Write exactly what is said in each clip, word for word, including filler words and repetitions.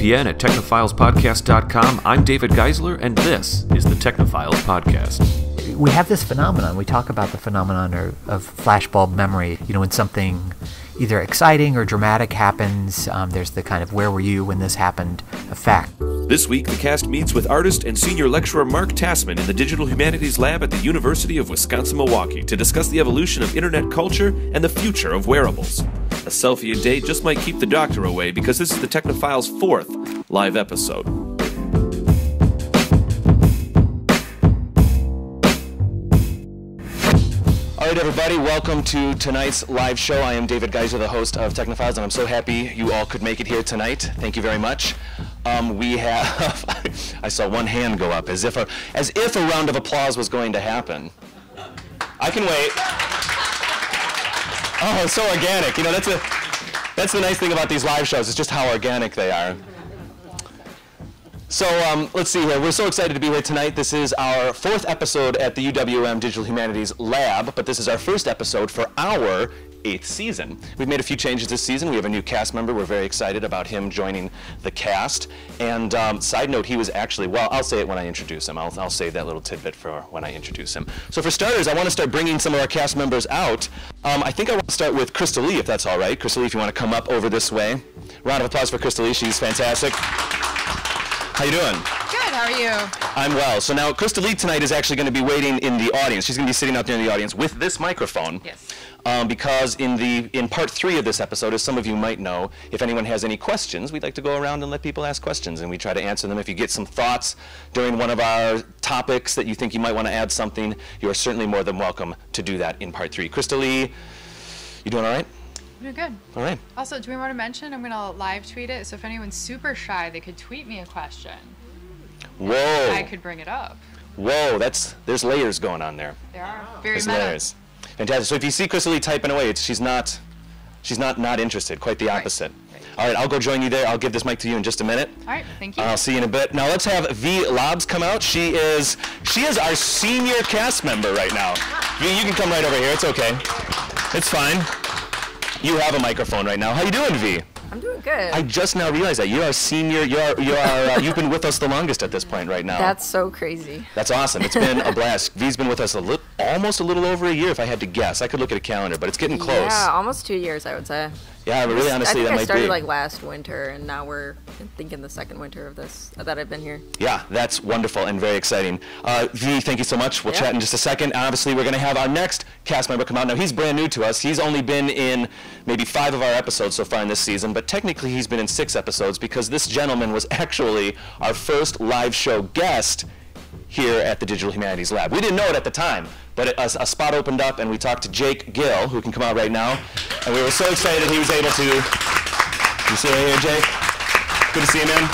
E S P N at technophiles podcast dot com. I'm David Geisler, and this is the Technophiles Podcast. We have this phenomenon. We talk about the phenomenon of flashbulb memory. You know, when something either exciting or dramatic happens, um, there's the kind of where were you when this happened effect. This week, the cast meets with artist and senior lecturer Marc Tasman in the Digital Humanities Lab at the University of Wisconsin-Milwaukee to discuss the evolution of internet culture and the future of wearables. A selfie a day just might keep the doctor away, because this is the Technophiles' fourth live episode. All right, everybody, welcome to tonight's live show. I am David Geisler, the host of Technophiles, and I'm so happy you all could make it here tonight. Thank you very much. Um, we have, I saw one hand go up as if, a, as if a round of applause was going to happen. I can wait. Oh, it's so organic. You know, that's, a, that's the nice thing about these live shows, it's just how organic they are. So um, let's see here. We're so excited to be here tonight. This is our fourth episode at the U W M Digital Humanities Lab, but this is our first episode for our eighth season. We've made a few changes this season. We have a new cast member. We're very excited about him joining the cast. And um, side note, he was actually, well, I'll say it when I introduce him. I'll, I'll save that little tidbit for when I introduce him. So for starters, I want to start bringing some of our cast members out. Um, I think I want to start with Krista-Lee, if that's all right. Krista-Lee, if you want to come up over this way. Round of applause for Krista-Lee. She's fantastic. How you doing? Good, how are you? I'm well. So now Krista-Lee tonight is actually going to be waiting in the audience. She's going to be sitting out there in the audience with this microphone. Yes. Um, because in the in part three of this episode, as some of you might know, if anyone has any questions, we'd like to go around and let people ask questions, and we try to answer them. If you get some thoughts during one of our topics that you think you might want to add something, you are certainly more than welcome to do that in part three. Krista-Lee, you doing all right? We're good. All right. Also, do we want to mention, I'm going to live tweet it, so if anyone's super shy, they could tweet me a question. Whoa. I could bring it up. Whoa, that's, there's layers going on there. There are. Wow. Very there's meta. Layers. Fantastic. So if you see Krista-Lee typing away, it's, she's not, she's not not interested, quite the opposite. Right. Right. All right, I'll go join you there. I'll give this mic to you in just a minute. All right, thank you. I'll see you in a bit. Now let's have V Lobs come out. She is, she is our senior cast member right now. V, you can come right over here. It's okay. It's fine. You have a microphone right now. How you doing, V? I'm doing good. I just now realized that you are senior. You are. You are. Uh, you've been with us the longest at this point right now. That's so crazy. That's awesome. It's been a blast. V's been with us a little, almost a little over a year, if I had to guess. I could look at a calendar, but it's getting close. Yeah, almost two years, I would say. Yeah, but really, honestly, I think that I might started, be. I started like last winter, and now we're thinking the second winter of this that I've been here. Yeah, that's wonderful and very exciting. Uh, V, thank you so much. We'll yeah. chat in just a second. Obviously, we're going to have our next cast member come out. Now, he's brand new to us. He's only been in maybe five of our episodes so far in this season, but technically he's been in six episodes, because this gentleman was actually our first live show guest here at the Digital Humanities Lab. We didn't know it at the time, but it, a, a spot opened up, and we talked to Jake Gill, who can come out right now. And we were so excited he was able to. You see him here, Jake? Good to see you, man.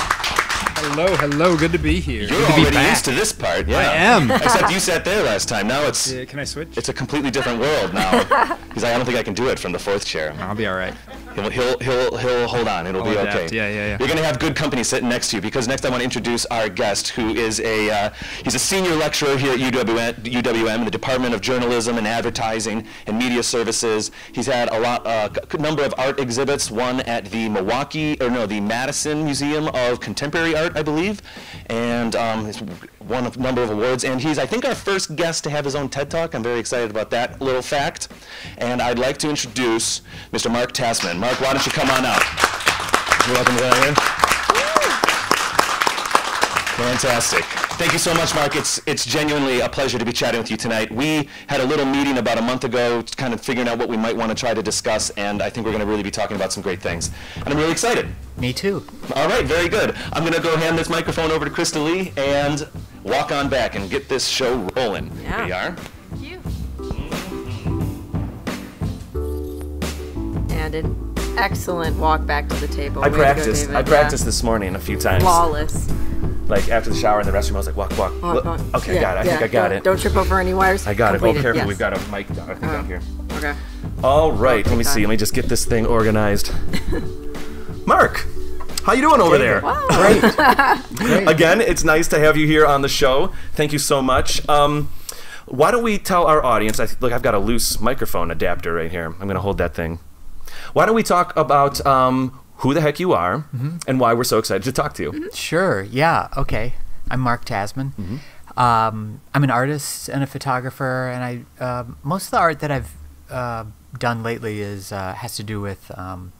Hello, hello. Good to be here. You're good already to be used to this part. Yeah. I am. Except you sat there last time. Now it's. Uh, can I switch? It's a completely different world now. Because I don't think I can do it from the fourth chair. I'll be all right. He'll, he'll, he'll, he'll hold on. It'll I'll be adapt. Okay. Yeah, yeah, yeah. You're going to have good company sitting next to you, because next I want to introduce our guest, who is a, uh, he's a senior lecturer here at U W M, U W M in the Department of Journalism and Advertising and Media Services. He's had a lot, uh, number of art exhibits, one at the Milwaukee, or no, the Madison Museum of Contemporary Art, I believe, and um, he's won a number of awards. And he's, I think, our first guest to have his own TED Talk. I'm very excited about that little fact. And I'd like to introduce Mister Marc Tasman. Marc, why don't you come on out? You're welcome down here. Fantastic. Thank you so much, Marc. It's, it's genuinely a pleasure to be chatting with you tonight. We had a little meeting about a month ago, kind of figuring out what we might want to try to discuss, and I think we're going to really be talking about some great things. And I'm really excited. Me too. All right, very good. I'm going to go hand this microphone over to Krista-Lee and walk on back and get this show rolling. Yeah. Here you are. Thank you. And an excellent walk back to the table. I Way practiced. Go, I practiced yeah. this morning a few times. Flawless. Like after the shower in the restroom, I was like, walk, walk. walk, walk. Okay, yeah, got it. I yeah, think I got don't, it. Don't trip over any wires. I got Completed. it. Oh, careful. Yes. We've got a mic down, I think, uh, down here. Okay. All right. Oh, let me God. see. Let me just get this thing organized. Marc, how you doing over there? Wow. Great. Great. Again, it's nice to have you here on the show. Thank you so much. Um, why don't we tell our audience? I look, I've got a loose microphone adapter right here. I'm going to hold that thing. Why don't we talk about um, who the heck you are, mm-hmm. and why we're so excited to talk to you. Sure. Yeah. Okay. I'm Marc Tasman. Mm-hmm. Um, I'm an artist and a photographer, and I uh, most of the art that I've uh, done lately is uh, has to do with um,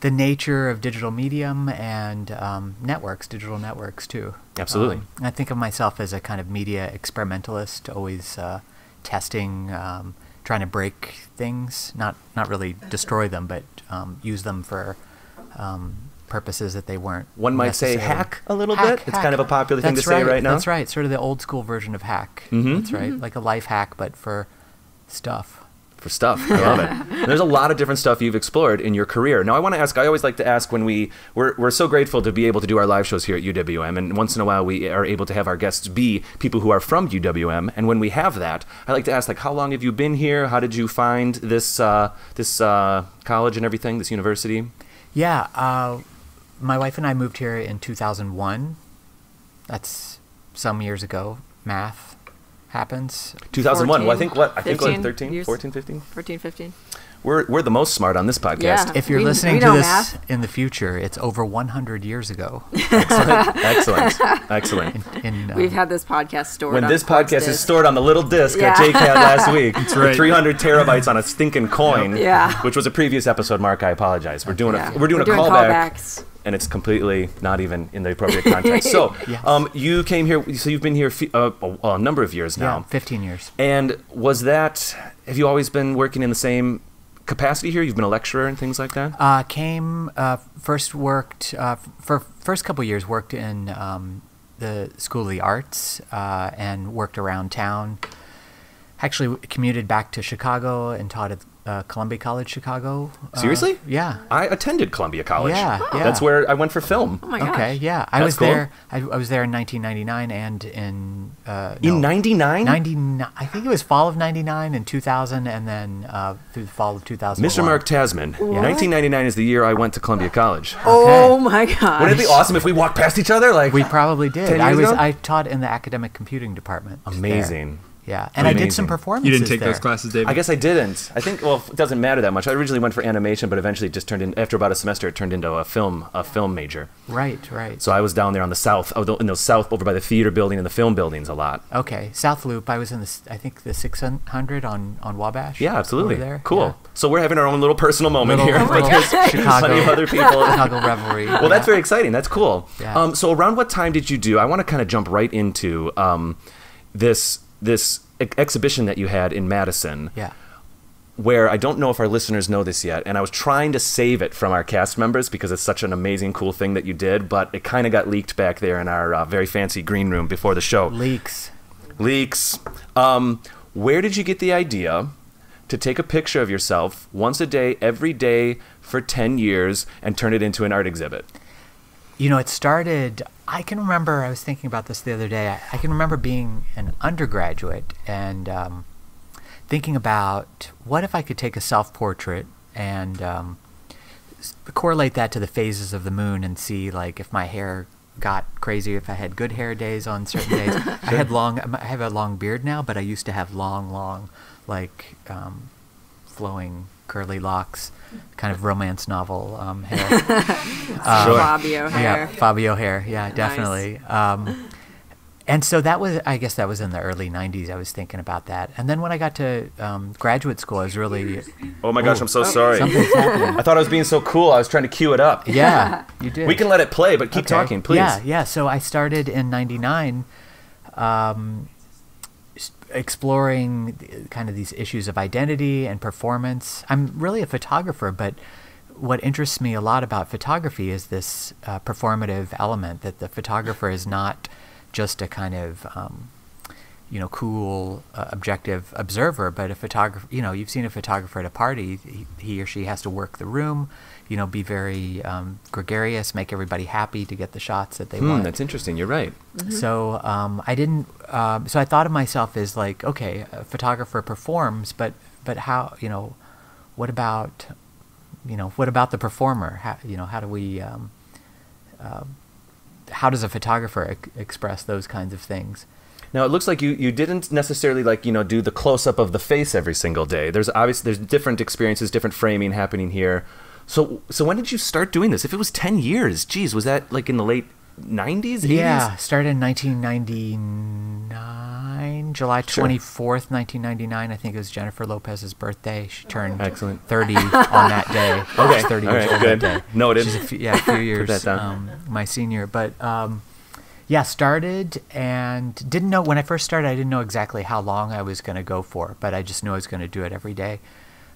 the nature of digital medium and um, networks, digital networks too. Absolutely. Um, I think of myself as a kind of media experimentalist, always uh, testing, um, trying to break things, not not really destroy them, but um, use them for um, purposes that they weren't. One might say hack a little hack, bit. Hack. It's kind of a popular that's thing to right. say right now. That's right. Sort of the old school version of hack. Mm-hmm. That's right. Mm-hmm. Like a life hack, but for stuff. For stuff. I love it. And there's a lot of different stuff you've explored in your career. Now, I want to ask, I always like to ask when we, we're, we're so grateful to be able to do our live shows here at U W M. And once in a while, we are able to have our guests be people who are from U W M. And when we have that, I like to ask, like, how long have you been here? How did you find this, uh, this uh, college and everything, this university? Yeah. Uh, my wife and I moved here in two thousand one. That's some years ago. Math. Happens. two thousand one. fourteen, well, I think what? I think like thirteen, fourteen, fifteen? fourteen, fifteen. We're, we're the most smart on this podcast. Yeah. If you're we, listening we to this math. in the future, it's over one hundred years ago. Excellent. Excellent. Excellent. In, in, um, We've had this podcast stored when on When this podcast disc. is stored on the little disc yeah. that Jake had last week. That's right. three hundred terabytes on a stinking coin, yeah. which was a previous episode, Mark. I apologize. We're doing yeah. a, we're doing we're a doing callback. Callbacks. And it's completely not even in the appropriate context. So yes. um, you came here, so you've been here uh, a, a number of years now. Yeah, fifteen years. And was that, have you always been working in the same capacity here? You've been a lecturer and things like that? Uh, came, uh, first worked, uh, for first couple years worked in um, the School of the Arts uh, and worked around town. Actually commuted back to Chicago and taught at Uh, Columbia College Chicago. Uh, Seriously? Yeah. I attended Columbia College. Yeah, oh. yeah. That's where I went for film. Oh my gosh. Okay, yeah. I That's was cool. there. I, I was there in nineteen ninety-nine and in... Uh, no, in ninety-nine? ninety-nine. I think it was fall of ninety-nine and two thousand and then uh, through the fall of two thousand. Mister Marc Tasman. What? nineteen ninety-nine is the year I went to Columbia College. Okay. Oh my gosh. Wouldn't it be awesome if we walked past each other? Like we probably did. I was. Ago? I taught in the academic computing department. Amazing. There. Yeah, and Amazing. I did some performances. You didn't take there. those classes, David? I guess I didn't. I think, well, it doesn't matter that much. I originally went for animation, but eventually just turned in, after about a semester, it turned into a film a film major. Right, right. So I was down there on the south, in the south over by the theater building and the film buildings a lot. Okay, South Loop. I was in, the, I think, the six hundred on, on Wabash. Yeah, absolutely. There. Cool. Yeah. So we're having our own little personal moment little, here. Little with Chicago. Plenty of other people. Chicago revelry. Well, yeah. that's very exciting. That's cool. Yeah. Um, so around what time did you do? I want to kind of jump right into um, this... this ex exhibition that you had in Madison, yeah. where I don't know if our listeners know this yet, and I was trying to save it from our cast members because it's such an amazing, cool thing that you did, but it kind of got leaked back there in our uh, very fancy green room before the show. Leaks. Leaks. Um, where did you get the idea to take a picture of yourself once a day, every day for ten years, and turn it into an art exhibit? You know, it started... I can remember, I was thinking about this the other day, I, I can remember being an undergraduate and um, thinking about what if I could take a self-portrait and um, correlate that to the phases of the moon and see like if my hair got crazy, if I had good hair days on certain days. Sure. I had long, I have a long beard now, but I used to have long, long, like um, flowing curly locks, kind of romance novel um, hair. um, sure. Fabio hair. Yeah, Fabio hair. Yeah, definitely. Nice. Um, and so that was, I guess that was in the early nineties. I was thinking about that. And then when I got to um, graduate school, I was really... Oh my gosh, ooh, I'm so okay. sorry. I thought I was being so cool. I was trying to cue it up. Yeah, you did. We can let it play, but keep okay. talking, please. Yeah, yeah. So I started in ninety-nine um, exploring kind of these issues of identity and performance. I'm really a photographer, but what interests me a lot about photography is this uh, performative element, that the photographer is not just a kind of, um, you know, cool, uh, objective observer, but a photographer, you know, you've seen a photographer at a party, he, he or she has to work the room, you know, be very um, gregarious, make everybody happy to get the shots that they mm, want. That's interesting. You're right. Mm-hmm. So um, I didn't, um, so I thought of myself as like, okay, a photographer performs, but, but how, you know, what about, you know, what about the performer? How, you know, how do we, um, uh, how does a photographer ex express those kinds of things? Now, it looks like you, you didn't necessarily, like, you know, do the close-up of the face every single day. There's obviously, there's different experiences, different framing happening here. So so when did you start doing this? If it was ten years, geez, was that like in the late nineties, eighties? Yeah, started in nineteen ninety-nine, July sure. twenty-fourth, nineteen ninety-nine. I think it was Jennifer Lopez's birthday. She turned Excellent. thirty on that day. Okay. She's thirty All years right, old good. that day. No, it is. She's a few, yeah, a few years, um, my senior. But um, yeah, started and didn't know, when I first started, I didn't know exactly how long I was going to go for, but I just knew I was going to do it every day.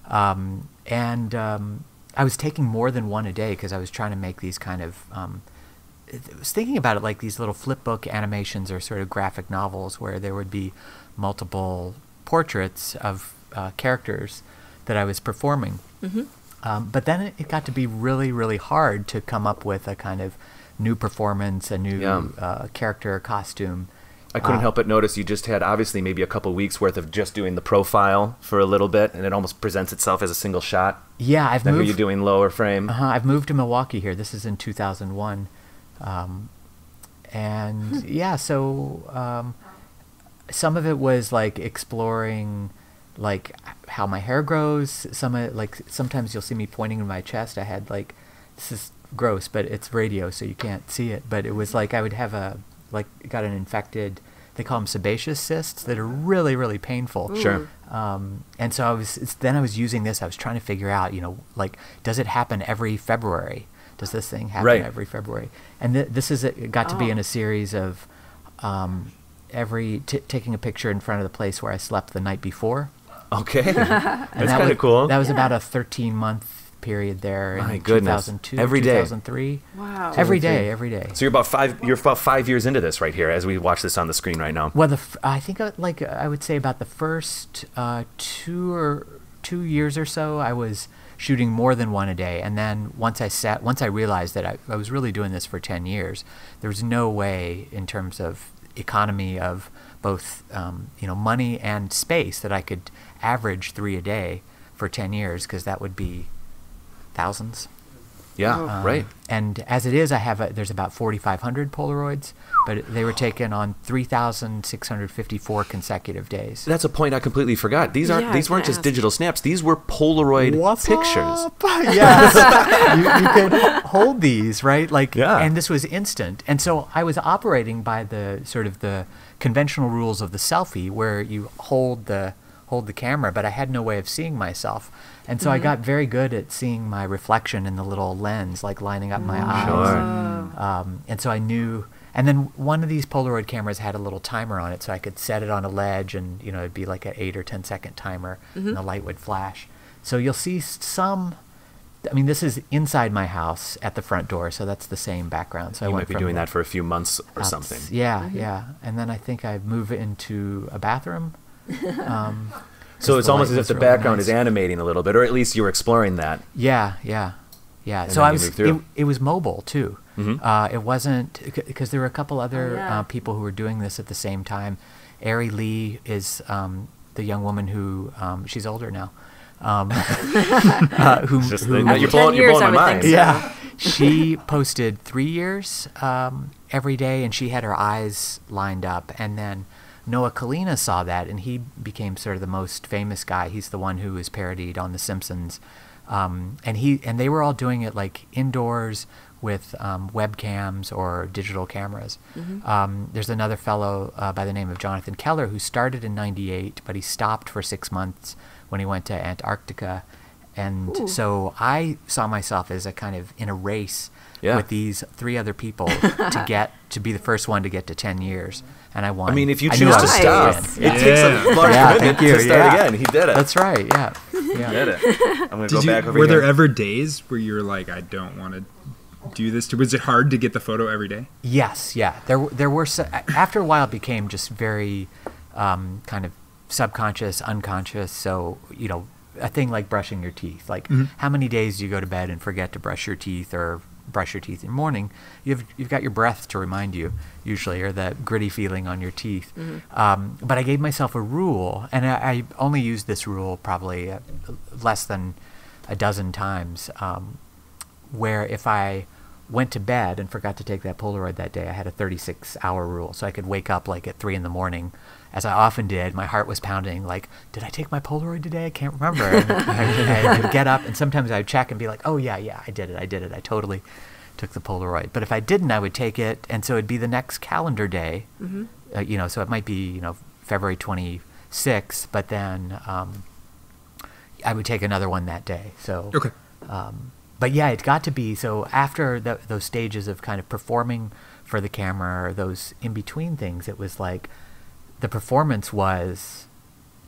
Um, and um, I was taking more than one a day because I was trying to make these kind of um, – I was thinking about it like these little flip book animations or sort of graphic novels where there would be multiple portraits of uh, characters that I was performing. Mm-hmm. Um, but then it, it got to be really, really hard to come up with a kind of new performance, a new yeah. uh, character, costume. I couldn't uh, help but notice you just had obviously maybe a couple weeks worth of just doing the profile for a little bit, and it almost presents itself as a single shot. Yeah, I've then moved. Then you're doing lower frame. Uh-huh, I've moved to Milwaukee here. This is in two thousand one. Um, and yeah, so, um, some of it was like exploring, like how my hair grows. Some of it, like, sometimes you'll see me pointing in my chest. I had like, this is gross, but it's radio, so you can't see it. But it was like, I would have a, like got an infected, they call them sebaceous cysts that are really, really painful. Sure. Um, and so I was, it's, then I was using this, I was trying to figure out, you know, like, does it happen every February? Does this thing happen right. every February? And th this is a, it got oh. to be in a series of um, every t taking a picture in front of the place where I slept the night before. Okay, that's that kind of cool. That was yeah. about a thirteen month period there. My in goodness, two thousand two, every day, two thousand three. Wow, every day, every day. So you're about five. You're about five years into this right here, as we watch this on the screen right now. Well, the f I think uh, like I would say about the first uh, two or two years or so, I was shooting more than one a day. And then once I sat, once I realized that I, I was really doing this for ten years, there was no way in terms of economy of both, um, you know, money and space that I could average three a day for ten years, because that would be thousands. Yeah, um, right. And as it is, I have, a, there's about forty-five hundred Polaroids, but they were taken on three thousand six hundred fifty-four consecutive days. That's a point I completely forgot. These aren't, yeah, these weren't just ask. digital snaps. These were Polaroid What's pictures. Up? Yes. you, you could hold these, right? Like, yeah. and this was instant. And so I was operating by the sort of the conventional rules of the selfie where you hold the, hold the camera, but I had no way of seeing myself. And so mm-hmm. I got very good at seeing my reflection in the little lens, like lining up my eyes. Sure. Um, and so I knew, and then one of these Polaroid cameras had a little timer on it, so I could set it on a ledge and, you know, it'd be like an eight or ten second timer mm-hmm. and the light would flash. So you'll see some, I mean, this is inside my house at the front door, so that's the same background. So you I might be doing that for a few months or outs, something. Yeah, mm-hmm. yeah. And then I think I move into a bathroom. Um, So it's almost as if the background is animating a little bit, or at least you were exploring that. Yeah, yeah, yeah. So I was. It, it was mobile too. Mm-hmm. uh, it wasn't because there were a couple other oh, yeah. uh, people who were doing this at the same time. Ari Lee is um, the young woman who um, she's older now. Um, uh, who, just who, who you're blowing, you're blowing my mind. So. Yeah, she posted three years um, every day, and she had her eyes lined up, and then. Noah Kalina saw that, and he became sort of the most famous guy. He's the one who was parodied on The Simpsons, um, and he and they were all doing it like indoors with um, webcams or digital cameras. Mm-hmm. um, there's another fellow uh, by the name of Jonathan Keller who started in ninety-eight, but he stopped for six months when he went to Antarctica, and Ooh. so I saw myself as a kind of in a race. Yeah. With these three other people to get to be the first one to get to ten years, and I won. I mean, if you choose to stop, it yeah. takes a large yeah, commitment to start yeah. again. He did it. That's right. Yeah, yeah. He did it. I'm gonna go you, back over Were here. there ever days where you were like, I don't want to do this? Was it hard to get the photo every day? Yes. Yeah. There, there were. So, after a while, it became just very um, kind of subconscious, unconscious. So you know, a thing like brushing your teeth. Like, mm-hmm. how many days do you go to bed and forget to brush your teeth or brush your teeth in the morning? You've, you've got your breath to remind you usually, or that gritty feeling on your teeth. Mm-hmm. um, but I gave myself a rule, and I, I only used this rule probably uh, less than a dozen times, um, where if I went to bed and forgot to take that Polaroid that day. I had a thirty-six hour rule, so I could wake up like at three in the morning, as I often did. My heart was pounding, like, did I take my Polaroid today? I can't remember. And I would get up, and sometimes I would check and be like, oh, yeah, yeah, I did it. I did it. I totally took the Polaroid. But if I didn't, I would take it, and so it'd be the next calendar day. Mm-hmm. uh, you know, so it might be, you know, February twenty-sixth, but then um, I would take another one that day. So, okay. Um, But yeah, it got to be, so after the, those stages of kind of performing for the camera, or those in-between things, it was like the performance was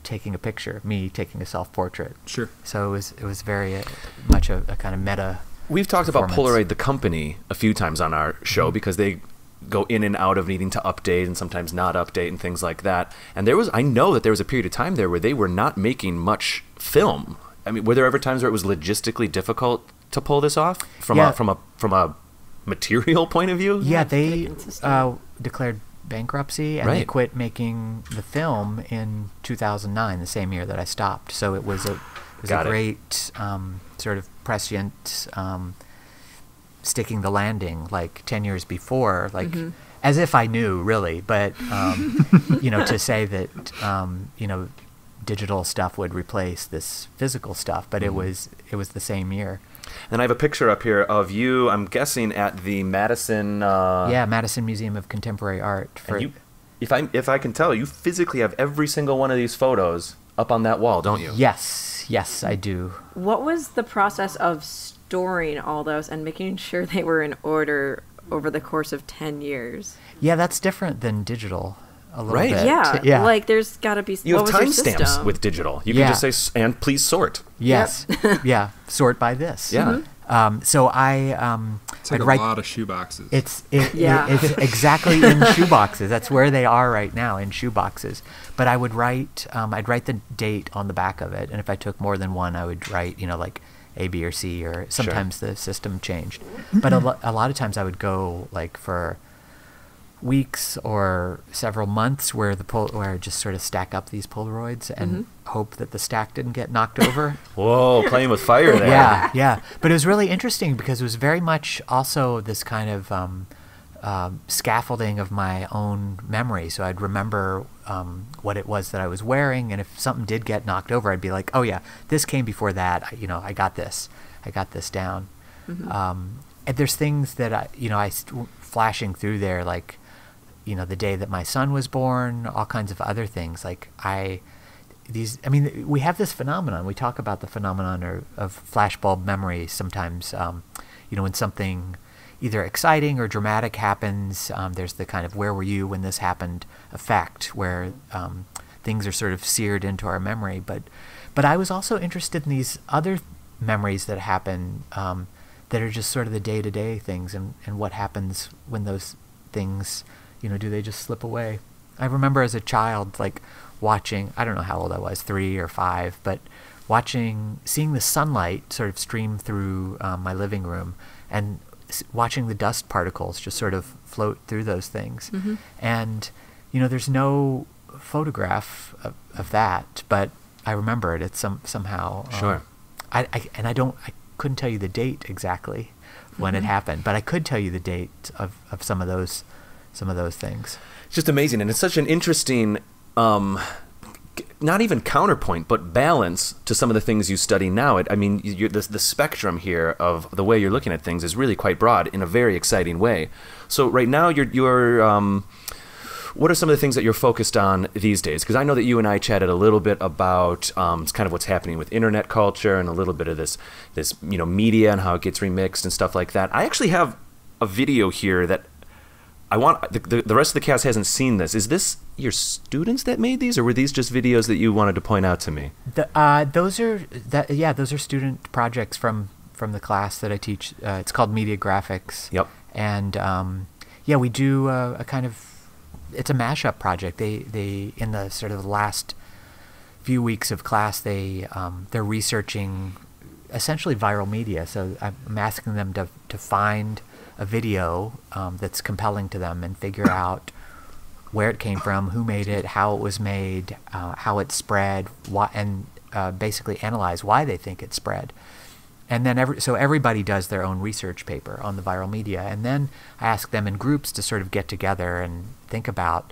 taking a picture, me taking a self-portrait. Sure. So it was, it was very uh, much a, a kind of meta. We've talked about Polaroid, the company, a few times on our show, mm-hmm. because they go in and out of needing to update and sometimes not update and things like that. And there was, I know that there was a period of time there where they were not making much film. I mean, were there ever times where it was logistically difficult to pull this off from yeah. a, from a from a material point of view? Yeah, they uh, declared bankruptcy, and right. they quit making the film in two thousand nine, the same year that I stopped. So it was a it was Got a it. great um, sort of prescient um, sticking the landing, like ten years before, like mm-hmm. as if I knew really, but um, you know, to say that um, you know, digital stuff would replace this physical stuff, but mm-hmm. it was it was the same year. And I have a picture up here of you, I'm guessing, at the Madison... Uh, yeah, Madison Museum of Contemporary Art. For you, if, I, if I can tell, you physically have every single one of these photos up on that wall, don't you? Yes. Yes, I do. What was the process of storing all those and making sure they were in order over the course of ten years? Yeah, that's different than digital. A little right. bit. Yeah. yeah. Like, there's got to be... You have timestamps with digital. You yeah. can just say, and please sort. Yes. Yep. yeah. Sort by this. Yeah. Mm-hmm. um, so I... Um, it's like I'd a write, lot of shoeboxes. It's, it, yeah. it, it's exactly in shoeboxes. That's where they are right now, in shoeboxes. But I would write... Um, I'd write the date on the back of it. And if I took more than one, I would write, you know, like A, B, or C. Or sometimes sure. the system changed. But a, lo a lot of times I would go, like, for... weeks or several months where the pol where I just sort of stack up these Polaroids and mm-hmm. hope that the stack didn't get knocked over. Whoa, playing with fire there. Yeah, yeah. But it was really interesting because it was very much also this kind of um, um, scaffolding of my own memory. So I'd remember um, what it was that I was wearing, and if something did get knocked over, I'd be like, oh yeah, this came before that. I, you know, I got this. I got this down. Mm-hmm. um, and there's things that I, you know, I st flashing through there, like, you know, the day that my son was born, all kinds of other things. Like I, these, I mean, we have this phenomenon. We talk about the phenomenon or, of flashbulb memory sometimes, um, you know, when something either exciting or dramatic happens, um, there's the kind of where were you when this happened effect where um, things are sort of seared into our memory. But, but I was also interested in these other memories that happen um, that are just sort of the day-to-day things and, and what happens when those things, you know, do they just slip away? I remember as a child, like, watching, I don't know how old I was, three or five, but watching, seeing the sunlight sort of stream through um, my living room and s watching the dust particles just sort of float through those things. Mm-hmm. And, you know, there's no photograph of, of that, but I remember it. It's some, somehow. Sure. Um, I, I, and I don't, I couldn't tell you the date exactly when mm-hmm. it happened, but I could tell you the date of, of some of those some of those things. It's just amazing. And it's such an interesting, um, not even counterpoint, but balance to some of the things you study now. It, I mean, you're, the, the spectrum here of the way you're looking at things is really quite broad in a very exciting way. So right now, you're, you're um, what are some of the things that you're focused on these days? Because I know that you and I chatted a little bit about um, kind of what's happening with internet culture and a little bit of this, this, you know, media and how it gets remixed and stuff like that. I actually have a video here that I want the, the the rest of the cast hasn't seen this. Is this your students that made these, or were these just videos that you wanted to point out to me? The, uh, those are that yeah, those are student projects from from the class that I teach. Uh, it's called Media Graphics. Yep. And um, yeah, we do a, a kind of it's a mashup project. They they in the sort of last few weeks of class, they um, they're researching essentially viral media. So I'm asking them to to find a video um, that's compelling to them and figure out where it came from, who made it, how it was made, uh, how it spread, why, and uh, basically analyze why they think it spread. And then every, so everybody does their own research paper on the viral media. And then I ask them in groups to sort of get together and think about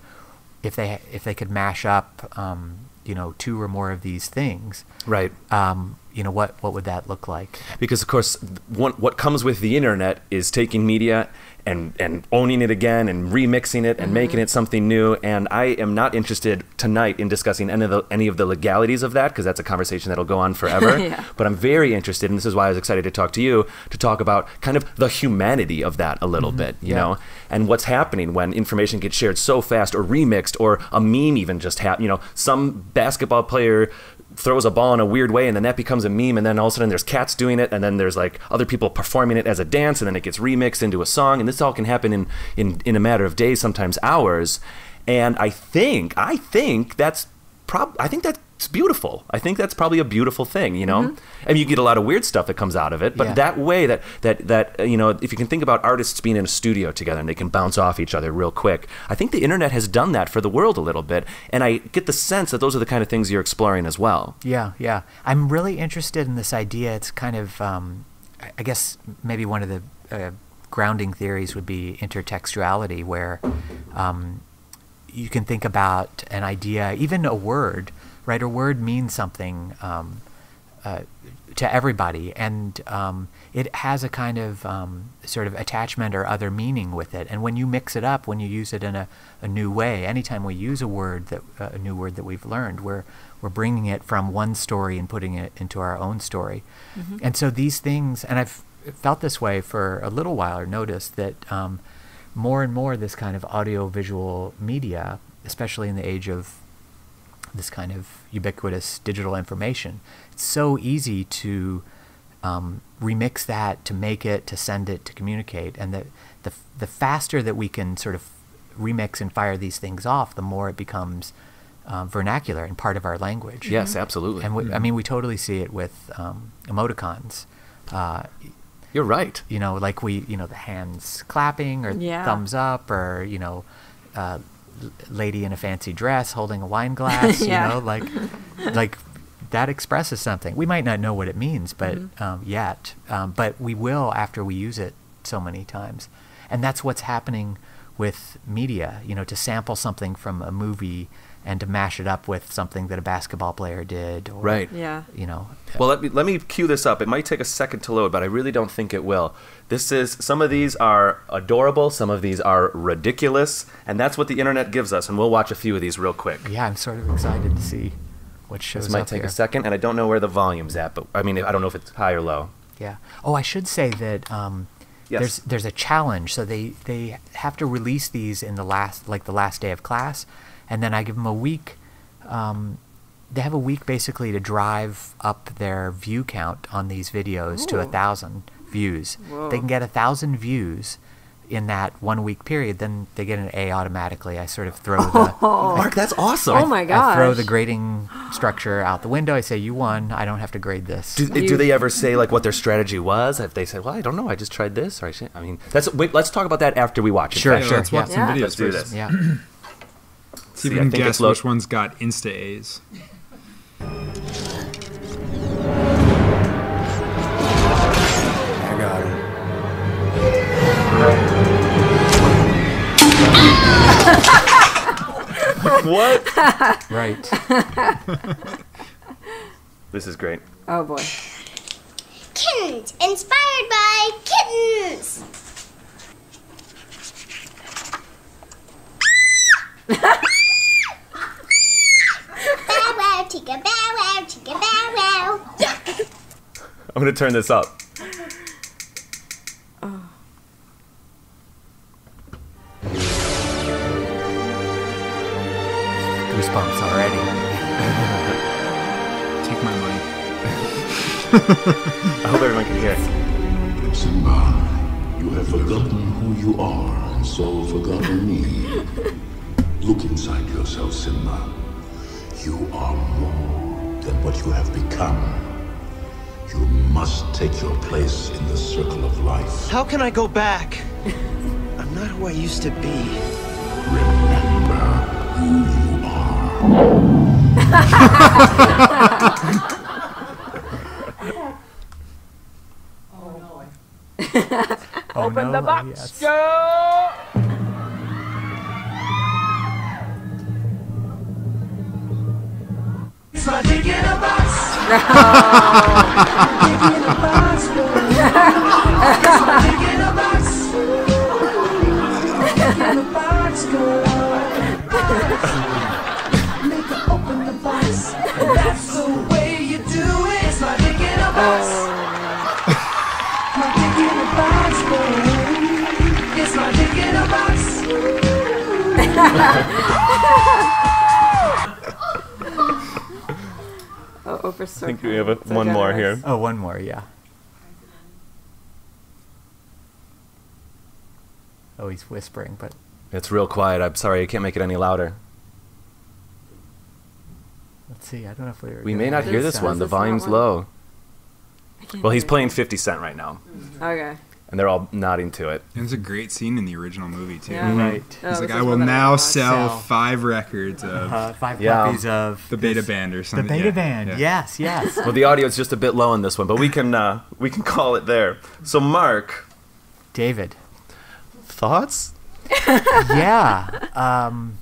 if they if they could mash up, um, you know, two or more of these things. Right. Um, you know, what, what would that look like? Because, of course, one, what comes with the Internet is taking media and, and owning it again and remixing it and mm-hmm. making it something new. And I am not interested tonight in discussing any of the, any of the legalities of that, because that's a conversation that'll go on forever. Yeah. But I'm very interested, and this is why I was excited to talk to you, to talk about kind of the humanity of that a little mm-hmm. bit, you yeah. know, and what's happening when information gets shared so fast or remixed, or a meme even just happened, you know, some basketball player throws a ball in a weird way and then that becomes a meme, and then all of a sudden there's cats doing it, and then there's like other people performing it as a dance, and then it gets remixed into a song, and this all can happen in in, in a matter of days, sometimes hours. And I think I think that's prob I think that's beautiful. I think that's probably a beautiful thing, you know. Mm-hmm. I mean, you get a lot of weird stuff that comes out of it, but yeah. that way that that that you know, if you can think about artists being in a studio together and they can bounce off each other real quick, I think the Internet has done that for the world a little bit, and I get the sense that those are the kind of things you're exploring as well. Yeah, yeah. I'm really interested in this idea. It's kind of, um, I guess maybe one of the uh, grounding theories would be intertextuality, where um, you can think about an idea, even a word. Right, a word means something um, uh, to everybody, and um, it has a kind of um, sort of attachment or other meaning with it. And when you mix it up, when you use it in a, a new way, anytime we use a word that uh, a new word that we've learned, we're we're bringing it from one story and putting it into our own story. Mm-hmm. And so these things, and I've felt this way for a little while, or noticed that um, more and more this kind of audiovisual media, especially in the age of this kind of ubiquitous digital information, it's so easy to um, remix that, to make it, to send it, to communicate. And the, the, the faster that we can sort of remix and fire these things off, the more it becomes um, vernacular and part of our language. Yes, absolutely. And we, I mean, we totally see it with um, emoticons. Uh, You're right. You know, like we, you know, the hands clapping, or yeah. thumbs up, or, you know, uh, lady in a fancy dress holding a wine glass, yeah. you know, like, like that expresses something. We might not know what it means, but mm-hmm. um, yet, um, but we will after we use it so many times. And that's what's happening with media, you know, to sample something from a movie and to mash it up with something that a basketball player did. Or, right. Yeah. You know. Well, let me, let me cue this up. It might take a second to load, but I really don't think it will. This is, some of these are adorable, some of these are ridiculous, and that's what the Internet gives us, and we'll watch a few of these real quick. Yeah, I'm sort of excited to see what shows up. This might take here. a second, and I don't know where the volume's at, but I mean, I don't know if it's high or low. Yeah. Oh, I should say that um, yes. there's there's a challenge, so they, they have to release these in the last, like the last day of class, and then I give them a week. Um, they have a week basically to drive up their view count on these videos Ooh. to a thousand. Views. Whoa. They can get a thousand views in that one week period, then they get an A automatically. I sort of throw the oh, Marc, that's awesome. I, oh my god! I throw the grading structure out the window. I say, you won. I don't have to grade this. Do, do they ever say like what their strategy was? If they say, well, I don't know, I just tried this, or I should, I mean, that's wait. Let's talk about that after we watch it. Sure, sure. Let's watch yeah. some yeah. videos. Let's do this. Yeah. See, you can guess which one's got Insta A's. What? Right. This is great. Oh boy. Kittens, inspired by kittens. Bow wow, chicka, bow wow, chicka, bow wow. I'm gonna turn this up. Oh. Goosebumps already. Take my money. I hope everyone can hear it. Simba, you have forgotten who you are, and so forgotten me. Look inside yourself, Simba. You are more than what you have become. You must take your place in the circle of life. How can I go back? I'm not who I used to be. Remember who you are. oh, Open no, the box. Yes. Go! It's my dick in a box. Make her open the box. That's the way you do it. It's my dick in a box. My dick in a box, boy. It's my dick in a box. Oh, Oprah's so I think we have a, so one generous. more here. Oh, one more, yeah. Oh, he's whispering, but... It's real quiet. I'm sorry, I can't make it any louder. Let's see, I don't know if we were... We may not hear this one. The volume's low. Well, he's playing fifty cent right now. Mm-hmm. Okay. And they're all nodding to it. It was a great scene in the original movie, too. Yeah. Right. Oh, he's like, I will now I sell, sell five records of... Uh, five yeah. copies of... The Beta Band or something. The Beta yeah. Band, yeah. yes, yes. Well, the audio is just a bit low in this one, but we can, uh, we can call it there. So, Marc. David. Thoughts? yeah. Um,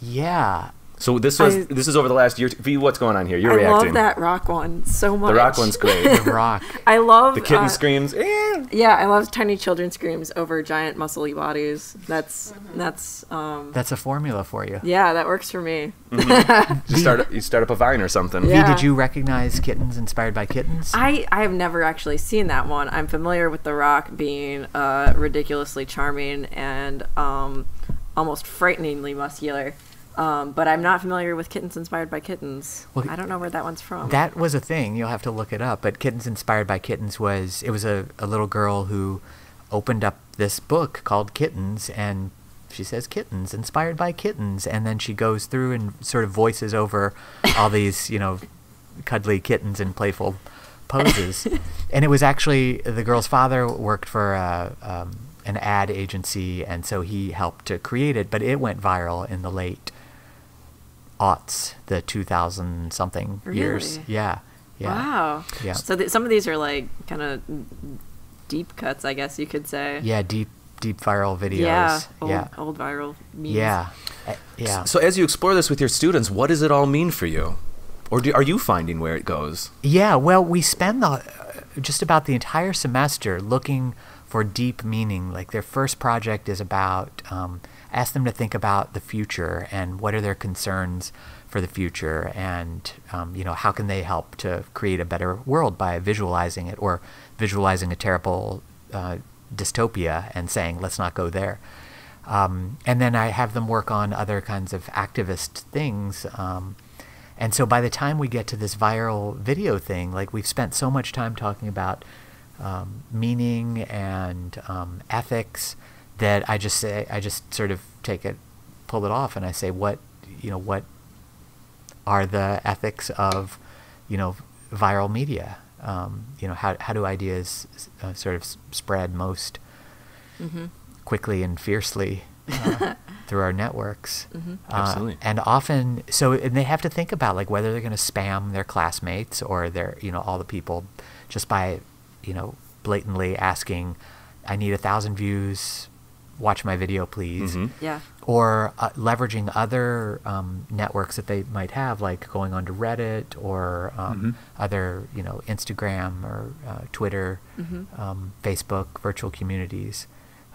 yeah. So this was I, this is over the last year. V, what's going on here? You're I reacting. I love that rock one so much. The rock one's great. the rock. I love the kitten uh, screams. Eh. Yeah, I love tiny children screams over giant muscly bodies. That's mm-hmm. that's um, that's a formula for you. Yeah, that works for me. Mm-hmm. you start you start up a vine or something. Yeah. V, did you recognize Kittens inspired by Kittens? I I have never actually seen that one. I'm familiar with the rock being uh, ridiculously charming and um, almost frighteningly muscular. Um, but I'm not familiar with Kittens Inspired by Kittens. Well, I don't know where that one's from. That was a thing. You'll have to look it up. But Kittens Inspired by Kittens was, it was a, a little girl who opened up this book called Kittens, and she says, Kittens Inspired by Kittens. And then she goes through and sort of voices over all these, you know, cuddly kittens in playful poses. And it was actually, the girl's father worked for a... Um, an ad agency, and so he helped to create it, but it went viral in the late aughts, the two thousand something really? years. Yeah. yeah. Wow. Yeah. So th some of these are like kind of deep cuts, I guess you could say. Yeah, deep deep viral videos. Yeah, old, yeah. old viral memes. Yeah. Uh, yeah. So as you explore this with your students, what does it all mean for you? Or do, are you finding where it goes? Yeah, well, we spend the, uh, just about the entire semester looking for deep meaning. Like their first project is about, um, ask them to think about the future and what are their concerns for the future, and um, you know, how can they help to create a better world by visualizing it, or visualizing a terrible uh, dystopia and saying, let's not go there. Um, and then I have them work on other kinds of activist things. Um, and so by the time we get to this viral video thing, like we've spent so much time talking about Um, meaning and um, ethics that I just say I just sort of take it, pull it off, and I say, what you know, what are the ethics of you know viral media? Um, you know, how how do ideas uh, sort of spread most mm-hmm. quickly and fiercely uh, through our networks? Mm-hmm. uh, Absolutely. And often, so and they have to think about like whether they're going to spam their classmates or their you know all the people just by you know, blatantly asking, I need a thousand views, watch my video, please. Mm-hmm. Yeah. Or uh, leveraging other um, networks that they might have, like going on to Reddit or um, mm-hmm. other, you know, Instagram or uh, Twitter, mm-hmm. um, Facebook, virtual communities.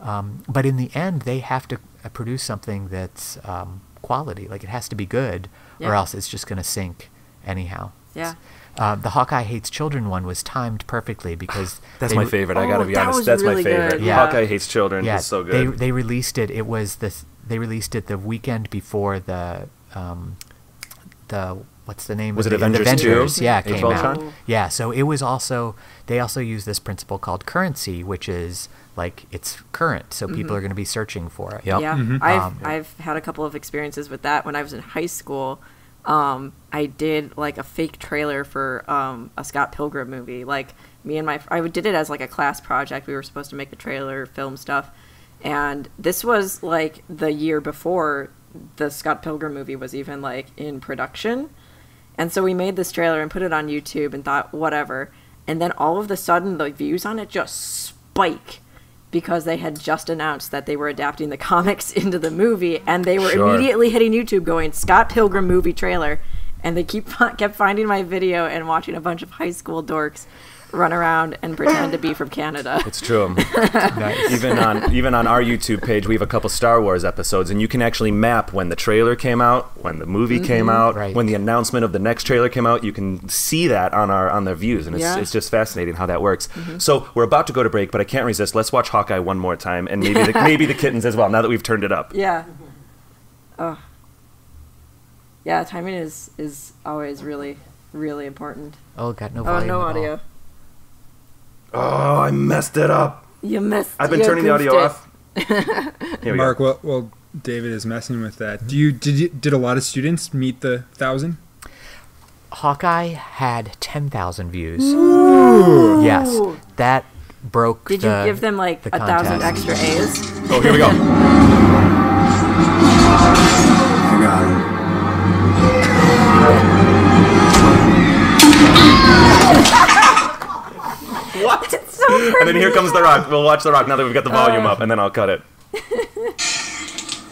Um, but in the end, they have to produce something that's um, quality. Like it has to be good yeah. or else it's just going to sink anyhow. Yeah. Uh, the Hawkeye Hates Children one was timed perfectly because... That's my favorite. Oh, I got to be that honest. That's really my favorite. Yeah. Hawkeye Hates Children yeah. is so good. They, they released it. It was the... They released it the weekend before the... Um, the what's the name? Was of it the, Avengers, Avengers two? Yeah, it came out. Time? Yeah, so it was also... They also use this principle called currency, which is like it's current. So mm-hmm. people are going to be searching for it. Yep. Yeah. Mm-hmm. I've, um, I've had a couple of experiences with that when I was in high school. Um, I did like a fake trailer for um, a Scott Pilgrim movie. Like me and my, I did it as like a class project. We were supposed to make a trailer, film stuff, and this was like the year before the Scott Pilgrim movie was even like in production. And so we made this trailer and put it on YouTube and thought whatever. And then all of the sudden, the views on it just spike because they had just announced that they were adapting the comics into the movie, and they were sure. immediately hitting YouTube going, Scott Pilgrim movie trailer. And they keep kept finding my video and watching a bunch of high school dorks run around and pretend to be from Canada. It's true. Nice. Even on even on our YouTube page, we have a couple Star Wars episodes, and you can actually map when the trailer came out, when the movie mm-hmm. came out, right. when the announcement of the next trailer came out. You can see that on our on their views, and it's yeah. it's just fascinating how that works. Mm-hmm. So we're about to go to break, but I can't resist. Let's watch Hawkeye one more time, and maybe the, maybe the kittens as well. Now that we've turned it up. Yeah. Oh. Yeah, timing is is always really really important. Oh God, no volume. Oh, no audio. All. Oh, I messed it up. You messed. I've been turning the audio it. off. Here we Marc, go. well, well, David is messing with that. Do you did you, did a lot of students meet the thousand? Hawkeye had ten thousand views. Ooh. Yes, that broke. Did the, you give them like the a contest. thousand extra A's? Oh, here we go. Hang on. What? It's so crazy. And then here comes the rock. We'll watch the rock now that we've got the volume uh, up, and then I'll cut it.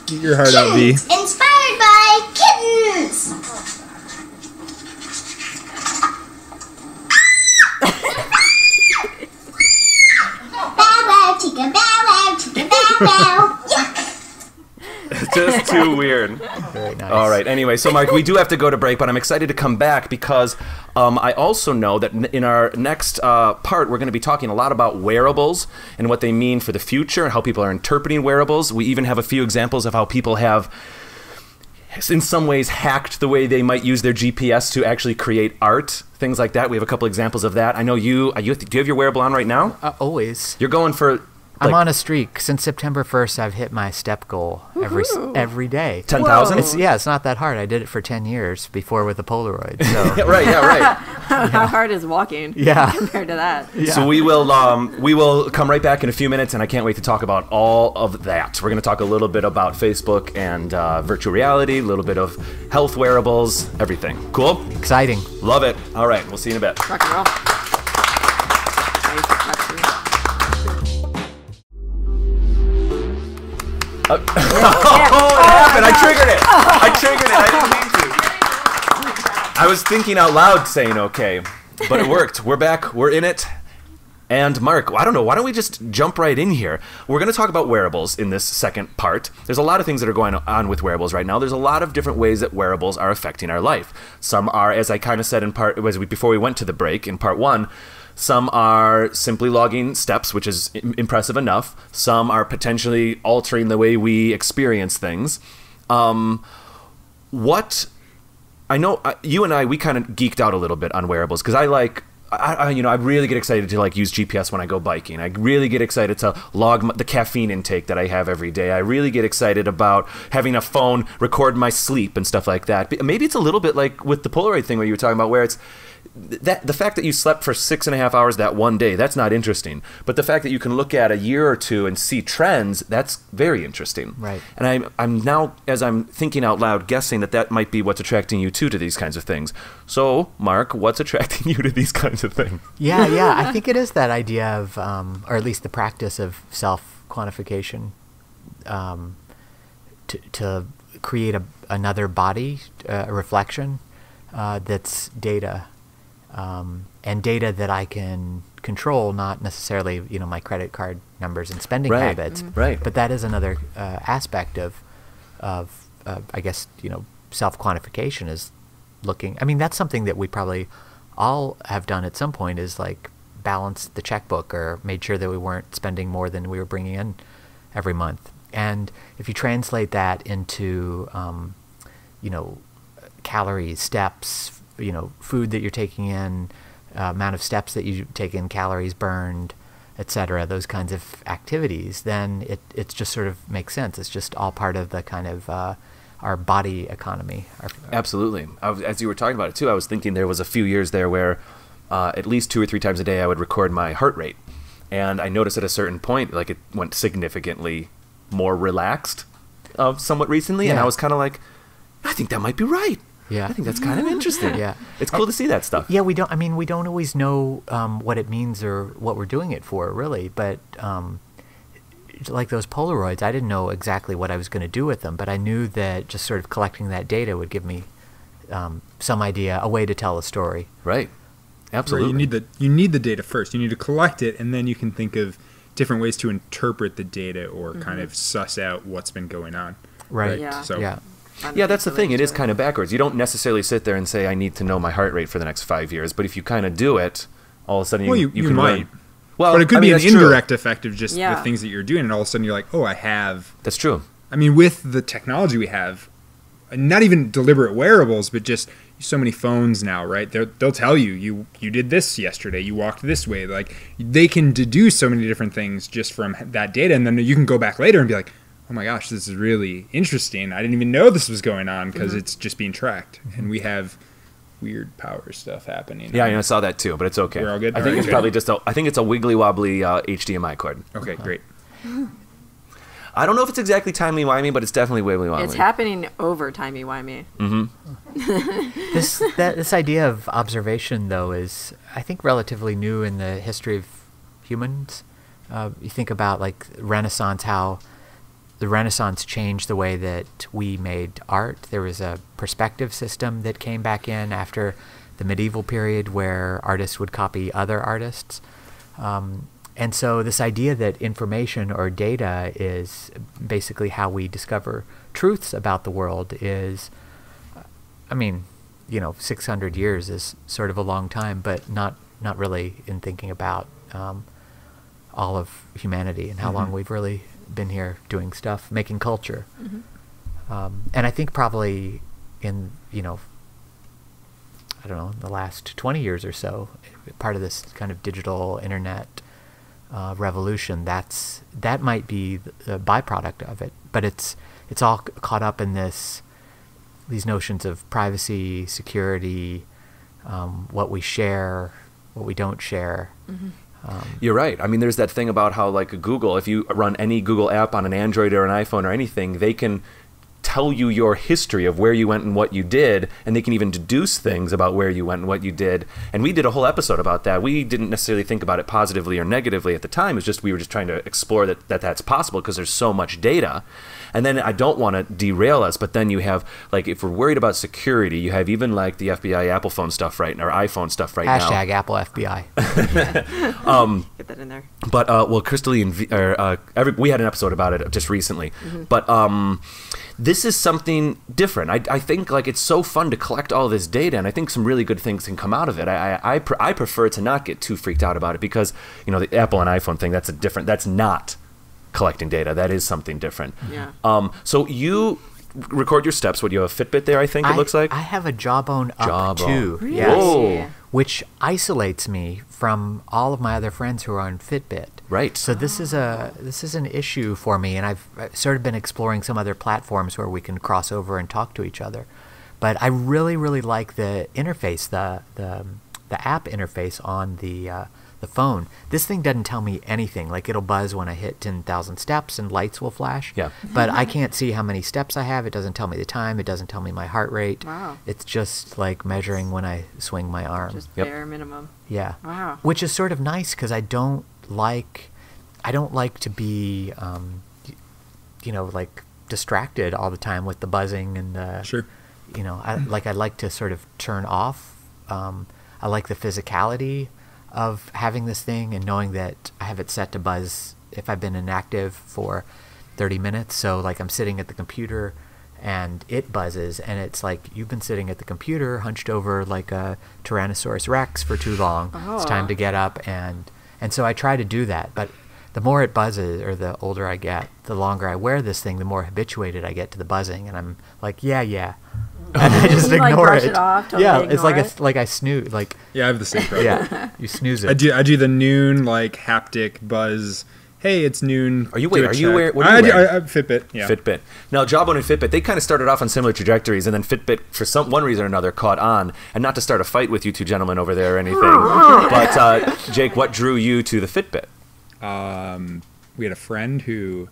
Get your heart out, V. Inspired by kittens. Bow wow, chicka bow wow, chicka bow wow. It's just too weird. Very nice. All right. Anyway, so Marc, we do have to go to break, but I'm excited to come back because um, I also know that in our next uh, part, we're going to be talking a lot about wearables and what they mean for the future and how people are interpreting wearables. We even have a few examples of how people have, in some ways, hacked the way they might use their G P S to actually create art, things like that. We have a couple examples of that. I know you, you do you have your wearable on right now? Uh, always. You're going for... Like, I'm on a streak. Since September first, I've hit my step goal every every day. ten thousand? Yeah, it's not that hard. I did it for ten years before with a Polaroid. So. Right, yeah, right. Yeah. How hard is walking yeah. compared to that? Yeah. So we will, um, we will come right back in a few minutes, and I can't wait to talk about all of that. We're going to talk a little bit about Facebook and uh, virtual reality, a little bit of health wearables, everything. Cool? Exciting. Love it. All right, we'll see you in a bit. Rock and roll. Uh, yeah, yeah. Oh, it happened. I triggered it. I triggered it. I didn't mean to. I was thinking out loud saying okay, but it worked. We're back. We're in it. And Marc, I don't know, why don't we just jump right in here? We're going to talk about wearables in this second part. There's a lot of things that are going on with wearables right now. There's a lot of different ways that wearables are affecting our life. Some are, as I kind of said in part, as we, before we went to the break in part one, some are simply logging steps, which is impressive enough. Some are potentially altering the way we experience things. Um, what I know, uh, you and I, we kind of geeked out a little bit on wearables because I like, I, I, you know, I really get excited to like use G P S when I go biking. I really get excited to log my, the caffeine intake that I have every day. I really get excited about having a phone record my sleep and stuff like that. But maybe it's a little bit like with the Polaroid thing where you were talking about, where it's that the fact that you slept for six and a half hours that one day, that's not interesting. But the fact that you can look at a year or two and see trends, that's very interesting. Right. And I'm, I'm now, as I'm thinking out loud, guessing that that might be what's attracting you too to these kinds of things. So, Marc, what's attracting you to these kinds of things? Yeah, yeah. I think it is that idea of, um, or at least the practice of self-quantification um, to, to create a, another body, uh, a reflection uh, that's data. Um, and data that I can control, not necessarily, you know, my credit card numbers and spending right. habits. Mm-hmm. Right. But that is another uh, aspect of, of uh, I guess, you know, self-quantification is looking. I mean, that's something that we probably all have done at some point is like balance the checkbook or made sure that we weren't spending more than we were bringing in every month. And if you translate that into, um, you know, calories, steps, you know, food that you're taking in, uh, amount of steps that you take in, calories burned, et cetera, those kinds of activities, then it, it just sort of makes sense. It's just all part of the kind of uh, our body economy. Our, our Absolutely. I was, as you were talking about it, too, I was thinking there was a few years there where uh, at least two or three times a day I would record my heart rate. And I noticed at a certain point, like it went significantly more relaxed uh, somewhat recently. Yeah. And I was kind of like, I think that might be right. Yeah, I think that's kind of interesting. Yeah, it's cool I, to see that stuff. Yeah, we don't. I mean, we don't always know um, what it means or what we're doing it for, really. But um, like those Polaroids, I didn't know exactly what I was going to do with them, but I knew that just sort of collecting that data would give me um, some idea, a way to tell a story. Right. Absolutely. Right, you need the you need the data first. You need to collect it, and then you can think of different ways to interpret the data or mm-hmm. kind of suss out what's been going on. Right. right? Yeah. So. Yeah. Yeah, that's the thing. It is kind of backwards. You don't necessarily sit there and say, I need to know my heart rate for the next five years. But if you kind of do it, all of a sudden you, well, you, you, you can might. Learn. Well, but it could I be mean, an indirect true. effect of just yeah. the things that you're doing. And all of a sudden you're like, oh, I have. That's true. I mean, with the technology we have, not even deliberate wearables, but just so many phones now, right? They're, they'll tell you, you, you did this yesterday. You walked this way. Like, they can deduce so many different things just from that data. And then you can go back later and be like, oh my gosh, this is really interesting. I didn't even know this was going on because mm-hmm. it's just being tracked. And we have weird power stuff happening. Yeah, I, mean, I saw that too, but it's okay. We're all good? I all think right, it's okay. probably just a, I think it's a wiggly-wobbly uh, H D M I cord. Okay, uh-huh. great. I don't know if it's exactly timey-wimey, but it's definitely wiggly-wobbly. It's happening over timey-wimey. Mm-hmm. this, that, this idea of observation, though, is, I think, relatively new in the history of humans. Uh, you think about, like, Renaissance, how the Renaissance changed the way that we made art. There was a perspective system that came back in after the medieval period where artists would copy other artists. Um, and so this idea that information or data is basically how we discover truths about the world is, I mean, you know, six hundred years is sort of a long time, but not, not really in thinking about um, all of humanity and how mm-hmm. long we've really been here doing stuff, making culture. Mm-hmm. Um, and I think probably in, you know, I don't know, the last twenty years or so, part of this kind of digital internet uh, revolution, that's, that might be the byproduct of it, but it's, it's all caught up in this, these notions of privacy, security, um, what we share, what we don't share. Mm-hmm. Um, You're right. I mean, there's that thing about how, like, Google, if you run any Google app on an Android or an iPhone or anything, they can tell you your history of where you went and what you did, and they can even deduce things about where you went and what you did. And we did a whole episode about that. We didn't necessarily think about it positively or negatively at the time. It's just we were just trying to explore that, that that's possible because there's so much data. And then I don't want to derail us, but then you have, like, if we're worried about security, you have even, like, the F B I Apple phone stuff right or iPhone stuff right Hashtag now. Hashtag Apple F B I. um, Get that in there. But, uh, well, Krista-Lee and v, or, uh, every, we had an episode about it just recently. Mm-hmm. But um, this is something different. I, I think, like, it's so fun to collect all this data, and I think some really good things can come out of it. I, I, I, pr I prefer to not get too freaked out about it because, you know, the Apple and iPhone thing, that's a different, that's not collecting data. That is something different. Yeah. Um, so you record your steps. What, you have a Fitbit there, I think I, it looks like? I have a Jawbone up too. Really? Yes. Which isolates me from all of my other friends who are on Fitbit. Right. So oh. this is a this is an issue for me, and I've sort of been exploring some other platforms where we can cross over and talk to each other. But I really, really like the interface, the the the app interface on the uh, the phone. This thing doesn't tell me anything. Like, it'll buzz when I hit ten thousand steps and lights will flash. Yeah. But I can't see how many steps I have. It doesn't tell me the time. It doesn't tell me my heart rate. Wow. It's just like measuring when I swing my arm. Just yep. bare minimum. Yeah. Wow. Which is sort of nice because I don't like, I don't like to be, um, you know, like distracted all the time with the buzzing and the, sure. you know, I, like I like to sort of turn off. Um, I like the physicality of having this thing and knowing that I have it set to buzz if I've been inactive for thirty minutes. So, like, I'm sitting at the computer and it buzzes, and it's like, you've been sitting at the computer hunched over like a Tyrannosaurus Rex for too long. Oh. It's time to get up. And, and so I try to do that. But the more it buzzes, or the older I get, the longer I wear this thing, the more habituated I get to the buzzing. And I'm like, yeah, yeah. And I just you ignore like, it. it off, totally yeah, ignore it's like it. a, like I snooze. Like yeah, I have the same problem. Yeah, you snooze it. I do. I do the noon like haptic buzz. Hey, it's noon. Are you wait? Are check. you wearing? What are you I, wearing? I, I, Fitbit. Yeah. Fitbit. Now, Jawbone and Fitbit, they kind of started off on similar trajectories, and then Fitbit, for some one reason or another, caught on. And not to start a fight with you two gentlemen over there or anything, but uh, Jake, what drew you to the Fitbit? Um, we had a friend who.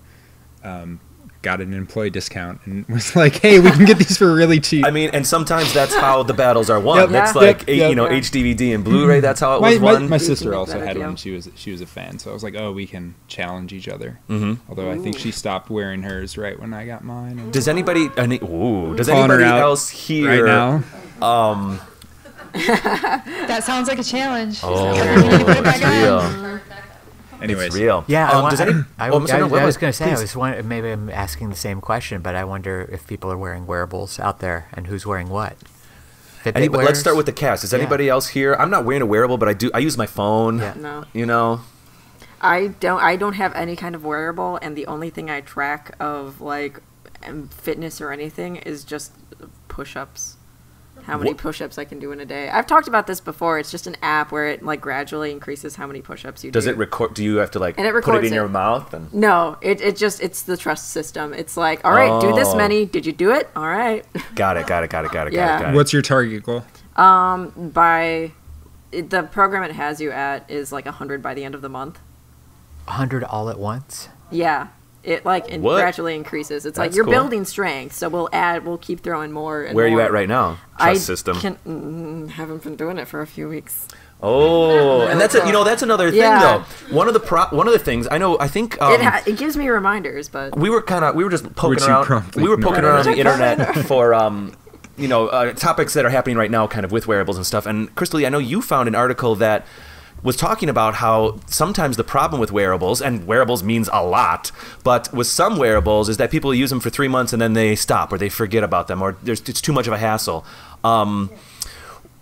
Um, got an employee discount and was like, hey, we can get these for really cheap. I mean, and sometimes that's how the battles are won. Yep, that's yeah. like, yep, you know, yep. H D V D and Blu-ray, that's how it my, was won. My, my sister also had one. She was she was a fan. So I was like, oh, we can challenge each other. Mm-hmm. Although ooh. I think she stopped wearing hers right when I got mine. Does anybody, any, ooh, does anybody else here? Right now? Um, that sounds like a challenge. Oh, it's real. Anyways. It's real. Yeah. Um, I, want, any, I, I, oh, sorry, I, no, I was going to say, please. I was wondering, maybe I'm asking the same question, but I wonder if people are wearing wearables out there and who's wearing what. Any, let's start with the cast. Is yeah. anybody else here? I'm not wearing a wearable, but I do. I use my phone. Yeah. No. You know. I don't. I don't have any kind of wearable, and the only thing I track of like fitness or anything is just push-ups. How many push-ups I can do in a day. I've talked about this before. It's just an app where it like gradually increases how many push-ups you do. Does it record? Do you have to like and it put it in it. your mouth? And no, it, it just, it's the trust system. It's like, all right, oh. do this many. Did you do it? All right. Got it, got it, got it, got it, yeah. got it. What's your target goal? Um, by, it, the program it has you at is like one hundred by the end of the month. one hundred all at once? Yeah. It like in gradually increases. It's That's like you're cool. building strength, so we'll add, we'll keep throwing more. And Where are more. you at right now? Trust I system. Can, mm, haven't been doing it for a few weeks. Oh, and that's a, you know that's another thing yeah. though. One of the pro one of the things I know I think um, it, ha it gives me reminders, but we were kind of we were just poking Would around. We were poking around on the internet for um, you know uh, topics that are happening right now, kind of with wearables and stuff. And Krista-Lee, I know you found an article that was talking about how sometimes the problem with wearables, and wearables means a lot, but with some wearables is that people use them for three months and then they stop or they forget about them or there's, it's too much of a hassle. Um,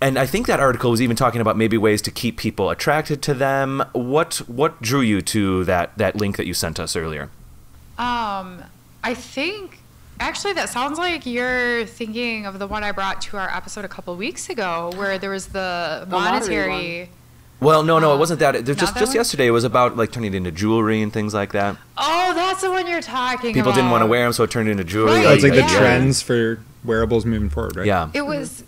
and I think that article was even talking about maybe ways to keep people attracted to them. What what drew you to that, that link that you sent us earlier? Um, I think, actually, that sounds like you're thinking of the one I brought to our episode a couple weeks ago where there was the, the monetary... Well, no, no, it wasn't that. It was just that just one? yesterday, it was about like turning it into jewelry and things like that. Oh, that's the one you're talking People about. People didn't want to wear them, so it turned into jewelry. Right. Like, it's like yeah. the trends for wearables moving forward, right? Yeah. It was,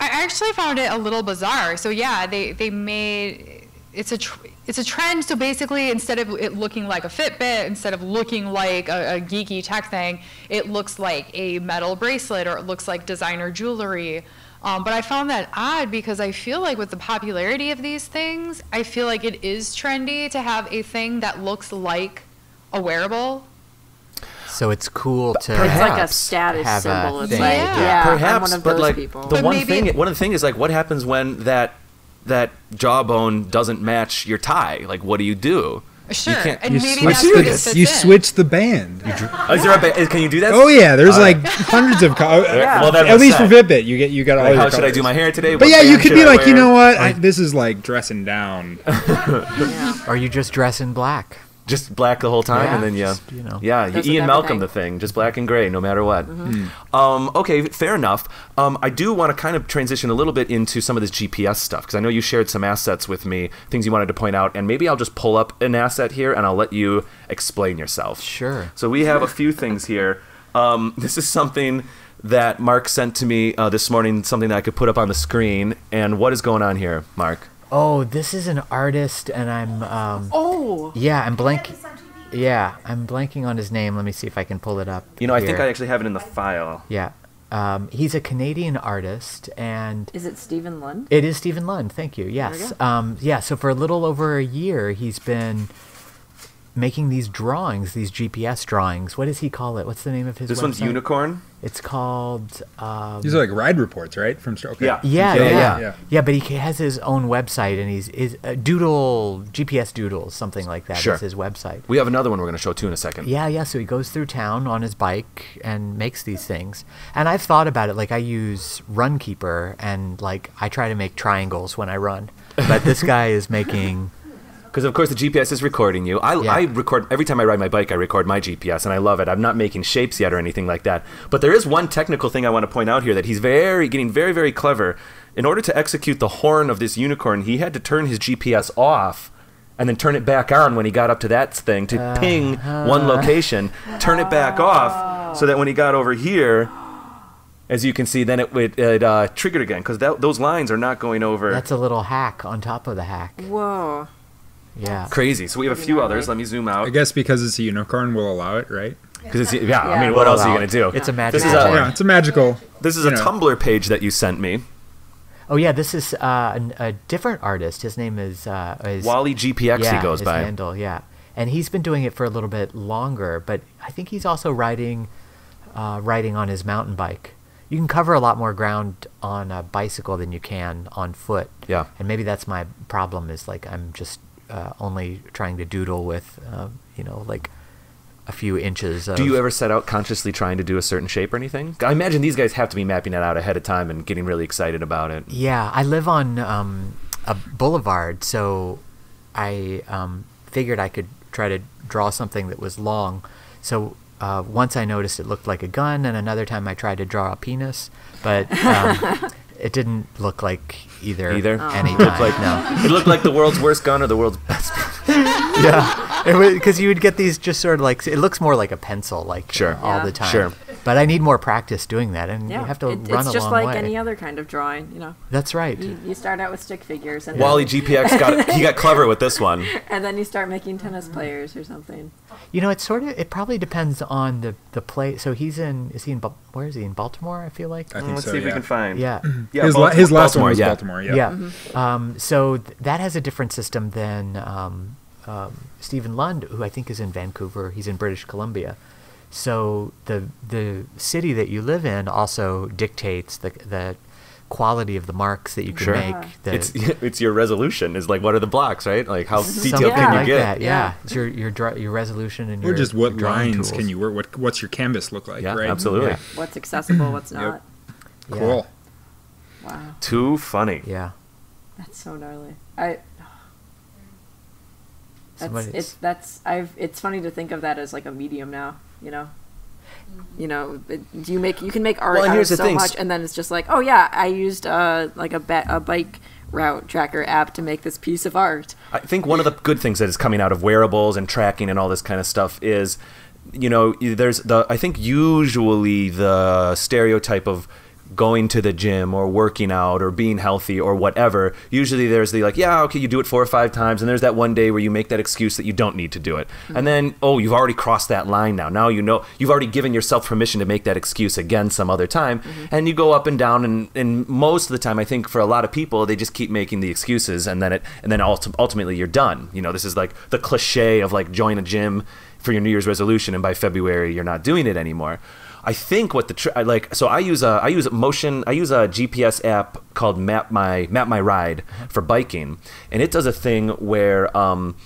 I actually found it a little bizarre. So yeah, they, they made, it's a, tr it's a trend. So basically, instead of it looking like a Fitbit, instead of looking like a, a geeky tech thing, it looks like a metal bracelet or it looks like designer jewelry. Um, but I found that odd because I feel like with the popularity of these things, I feel like it is trendy to have a thing that looks like a wearable. So it's cool to perhaps, it's like a status have symbol. A it's thing. Like, yeah, yeah. Perhaps, I'm one of those but like people. the but one thing, it, one of the things is like, what happens when that that jawbone doesn't match your tie? Like, what do you do? Sure, you can't, and you maybe switch that's the, the, you in. switch the band. Yeah. Oh, is there a band? Can you do that? Oh yeah, there's uh, like hundreds of. Co yeah. well, at least sad. for Fitbit, you get you got all. Like, how should colors. I do my hair today? But what yeah, you could be like, you know what? I, this is like dressing down. yeah. Or you just dress in black, just black the whole time, yeah, and then yeah, you, you know, yeah, you Ian Malcolm the thing, just black and gray, no matter what. Mm-hmm. mm. Um, okay, fair enough. Um, I do want to kind of transition a little bit into some of this G P S stuff because I know you shared some assets with me, things you wanted to point out, and maybe I'll just pull up an asset here and I'll let you explain yourself. Sure. So we have a few things here. Um, this is something that Mark sent to me uh, this morning, something that I could put up on the screen. And what is going on here, Mark? Oh, this is an artist, and I'm. Um, oh. Yeah, I'm blank. Yeah, I'm blanking on his name. Let me see if I can pull it up. You know, here. I think I actually have it in the file. Yeah, um, he's a Canadian artist, and is it Stephen Lund? It is Stephen Lund. Thank you. Yes. Um, yeah. So for a little over a year, he's been making these drawings, these G P S drawings. What does he call it? What's the name of his? This website? one's Unicorn. It's called. Um, These are like ride reports, right? From okay. yeah. Yeah, yeah, yeah, yeah, yeah, yeah. But he has his own website, and he's is uh, doodle G P S doodles, something like that. Sure. Is his website. We have another one we're going to show too in a second. Yeah, yeah. So he goes through town on his bike and makes these things. And I've thought about it. Like I use Runkeeper, and like I try to make triangles when I run. But this guy is making. Because, of course, the G P S is recording you. I, yeah. I record every time I ride my bike, I record my G P S, and I love it. I'm not making shapes yet or anything like that. But there is one technical thing I want to point out here that he's very getting very, very clever. In order to execute the horn of this unicorn, he had to turn his G P S off and then turn it back on when he got up to that thing to uh, ping uh, one location, turn it back uh, off so that when he got over here, as you can see, then it, it, it uh, triggered again because those lines are not going over. That's a little hack on top of the hack. Whoa. Yeah. Crazy. So we have a few others. Let me zoom out. I guess because it's a unicorn, we'll allow it, right? Because yeah, yeah, I mean, what we'll else are you going to do? It's a magical. This is a, yeah, it's a magical. This is a know. Tumblr page that you sent me. Oh yeah, this is uh, a, a different artist. His name is, uh, is Wally G P X. Yeah, he goes by. Handle, yeah, and he's been doing it for a little bit longer, but I think he's also riding, uh, riding on his mountain bike. You can cover a lot more ground on a bicycle than you can on foot. Yeah, and maybe that's my problem. Is like I'm just uh, only trying to doodle with, uh, you know, like a few inches of... Do you ever set out consciously trying to do a certain shape or anything? I imagine these guys have to be mapping that out ahead of time and getting really excited about it. Yeah, I live on um, a boulevard, so I um, figured I could try to draw something that was long. So uh, once I noticed it looked like a gun, and another time I tried to draw a penis, but um, it didn't look like either. Either? Any it looked like, no. It looked like the world's worst gun or the world's best gun. Yeah, because you would get these just sort of like, it looks more like a pencil, like sure. you know, all yeah. the time. Sure. But I need more practice doing that, and yeah. you have to it, run a long way. It's just like any other kind of drawing, you know. That's right. You, you start out with stick figures. And Wally G P X, got he got clever with this one. And then you start making tennis players or something. You know, it's sort of, it probably depends on the, the play. So he's in, is he in, where is he, in Baltimore, I feel like? I think mm, let's so, see yeah. if we can find. Yeah. yeah his, la his last Baltimore, one was yeah. Baltimore, yeah. yeah. Mm-hmm. um, so th that has a different system than... Um, Um, Stephen Lund, who I think is in Vancouver. He's in British Columbia. So the the city that you live in also dictates the the quality of the marks that you can sure. make. The, it's it's your resolution. Is like what are the blocks, right? Like how detailed can you like get? That, yeah. yeah, it's your your your resolution and or your. Or just what your lines tools. Can you work? What what's your canvas look like? Yeah, right? Absolutely. Yeah. What's accessible? What's not? Yep. Cool. Yeah. Wow. Too funny. Yeah. That's so gnarly. I. That's, it's, that's, I've, it's funny to think of that as like a medium now, you know, you know, it, you make, you can make art well, out of so thing. much. And then it's just like, oh yeah, I used uh, like a, ba a bike route tracker app to make this piece of art. I think one of the good things that is coming out of wearables and tracking and all this kind of stuff is, you know, there's the, I think usually the stereotype of going to the gym or working out or being healthy or whatever, usually there's the like, yeah, okay, you do it four or five times, and there's that one day where you make that excuse that you don't need to do it. Mm-hmm. And then, oh, you've already crossed that line now. Now you know, you've already given yourself permission to make that excuse again some other time. Mm-hmm. And you go up and down, and, and most of the time, I think for a lot of people, they just keep making the excuses, and then it, and then ultimately you're done. You know, this is like the cliche of like, join a gym for your New Year's resolution, and by February, you're not doing it anymore. I think what the tr I like so I use a I use a motion I use a G P S app called Map My Map My Ride for biking, and it does a thing where um,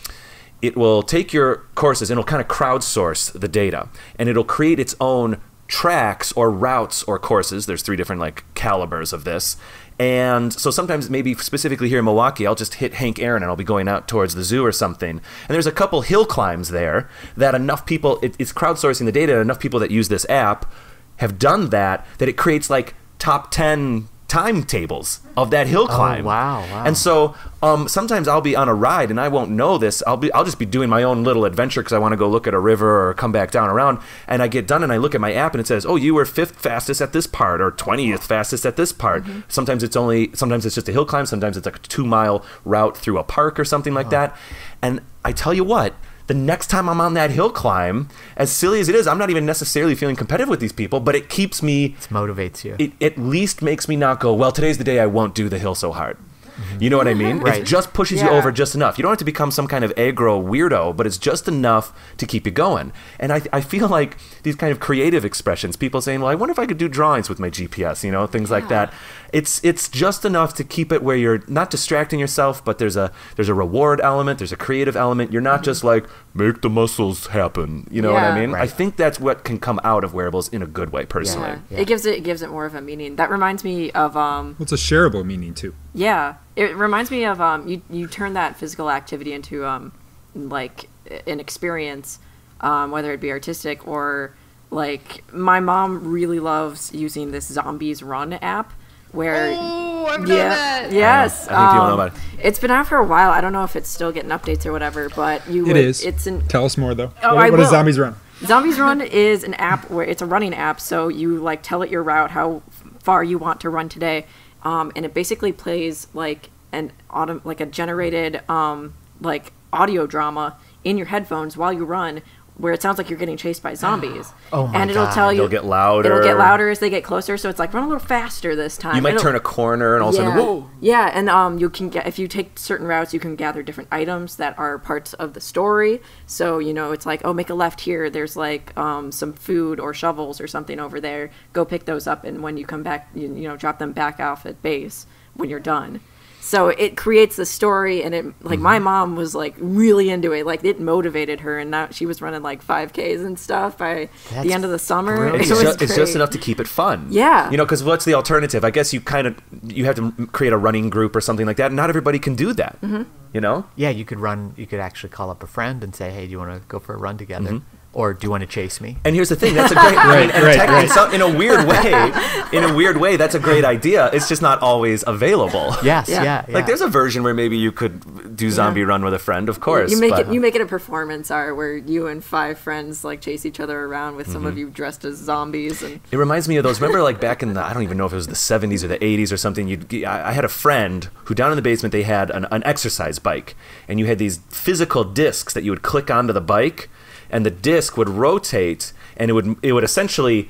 it will take your courses and it'll kind of crowdsource the data, and it'll create its own tracks or routes or courses. There's three different like calibers of this. And so sometimes maybe specifically here in Milwaukee, I'll just hit Hank Aaron and I'll be going out towards the zoo or something. And there's a couple hill climbs there that enough people, it, it's crowdsourcing the data, and enough people that use this app have done that, that it creates like top ten timetables of that hill climb. Oh, wow, wow. And so um, sometimes I'll be on a ride and I won't know this. I'll be I'll just be doing my own little adventure because I want to go look at a river or come back down around. And I get done and I look at my app and it says, oh, you were fifth fastest at this part or twentieth fastest at this part. Mm-hmm. Sometimes it's only sometimes it's just a hill climb. Sometimes it's like a two mile route through a park or something like oh. that. And I tell you what, the next time I'm on that hill climb, as silly as it is, I'm not even necessarily feeling competitive with these people, but it keeps me... It motivates you. It at least makes me not go, well, today's the day I won't do the hill so hard. Mm-hmm. You know what I mean? Right. It just pushes yeah. you over just enough. You don't have to become some kind of aggro weirdo, but it's just enough to keep you going. And I, I feel like these kind of creative expressions, people saying, well, I wonder if I could do drawings with my G P S, you know, things yeah. like that. It's it's just enough to keep it where you're not distracting yourself, but there's a there's a reward element, there's a creative element. You're not mm-hmm. just like make the muscles happen. You know yeah. what I mean? Right. I think that's what can come out of wearables in a good way, personally. Yeah. Yeah. It gives it, it gives it more of a meaning. That reminds me of um. Well, it's a shareable meaning too. Yeah, it reminds me of um. You you turn that physical activity into um, like an experience, um, whether it be artistic or like my mom really loves using this Zombies Run app. Where Ooh, I've yeah, done yes, I, I think you um, know about it. It's been out for a while. I don't know if it's still getting updates or whatever, but you it would, is. It's an, tell us more though. Oh, what, I what will. Is Zombies Run? Zombies Run is an app where it's a running app, so you like tell it your route, how far you want to run today, um, and it basically plays like an auto, like a generated um, like audio drama in your headphones while you run where it sounds like you're getting chased by zombies. Oh my and it'll God. tell you it'll get louder. It'll get louder as they get closer, so it's like run a little faster this time. You might it'll, turn a corner and all yeah. of a sudden whoa. Yeah, and um you can get if you take certain routes you can gather different items that are parts of the story. So, you know, it's like, oh, make a left here. There's like um some food or shovels or something over there. Go pick those up, and when you come back, you, you know, drop them back off at base when you're done. So it creates the story, and it like mm-hmm. my mom was like really into it, like it motivated her, and now she was running like five Ks and stuff by That's the end of the summer. It it's, just, it's just enough to keep it fun, yeah. You know, because what's the alternative? I guess you kind of you have to create a running group or something like that. Not everybody can do that, mm-hmm. you know. Yeah, you could run. You could actually call up a friend and say, "Hey, do you want to go for a run together?" Mm-hmm. Or do you want to chase me? And here's the thing. That's a great. I mean, right, right, tech, right. So, in a weird way, in a weird way, that's a great idea. It's just not always available. Yes. Yeah. yeah, yeah. Like there's a version where maybe you could do zombie yeah. run with a friend. Of course. You make but, it. You make it a performance art where you and five friends like chase each other around with some mm-hmm. of you dressed as zombies. And it reminds me of those. Remember, like back in the I don't even know if it was the seventies or the eighties or something. You, I had a friend who down in the basement they had an, an exercise bike, and you had these physical discs that you would click onto the bike. And the disc would rotate, and it would it would essentially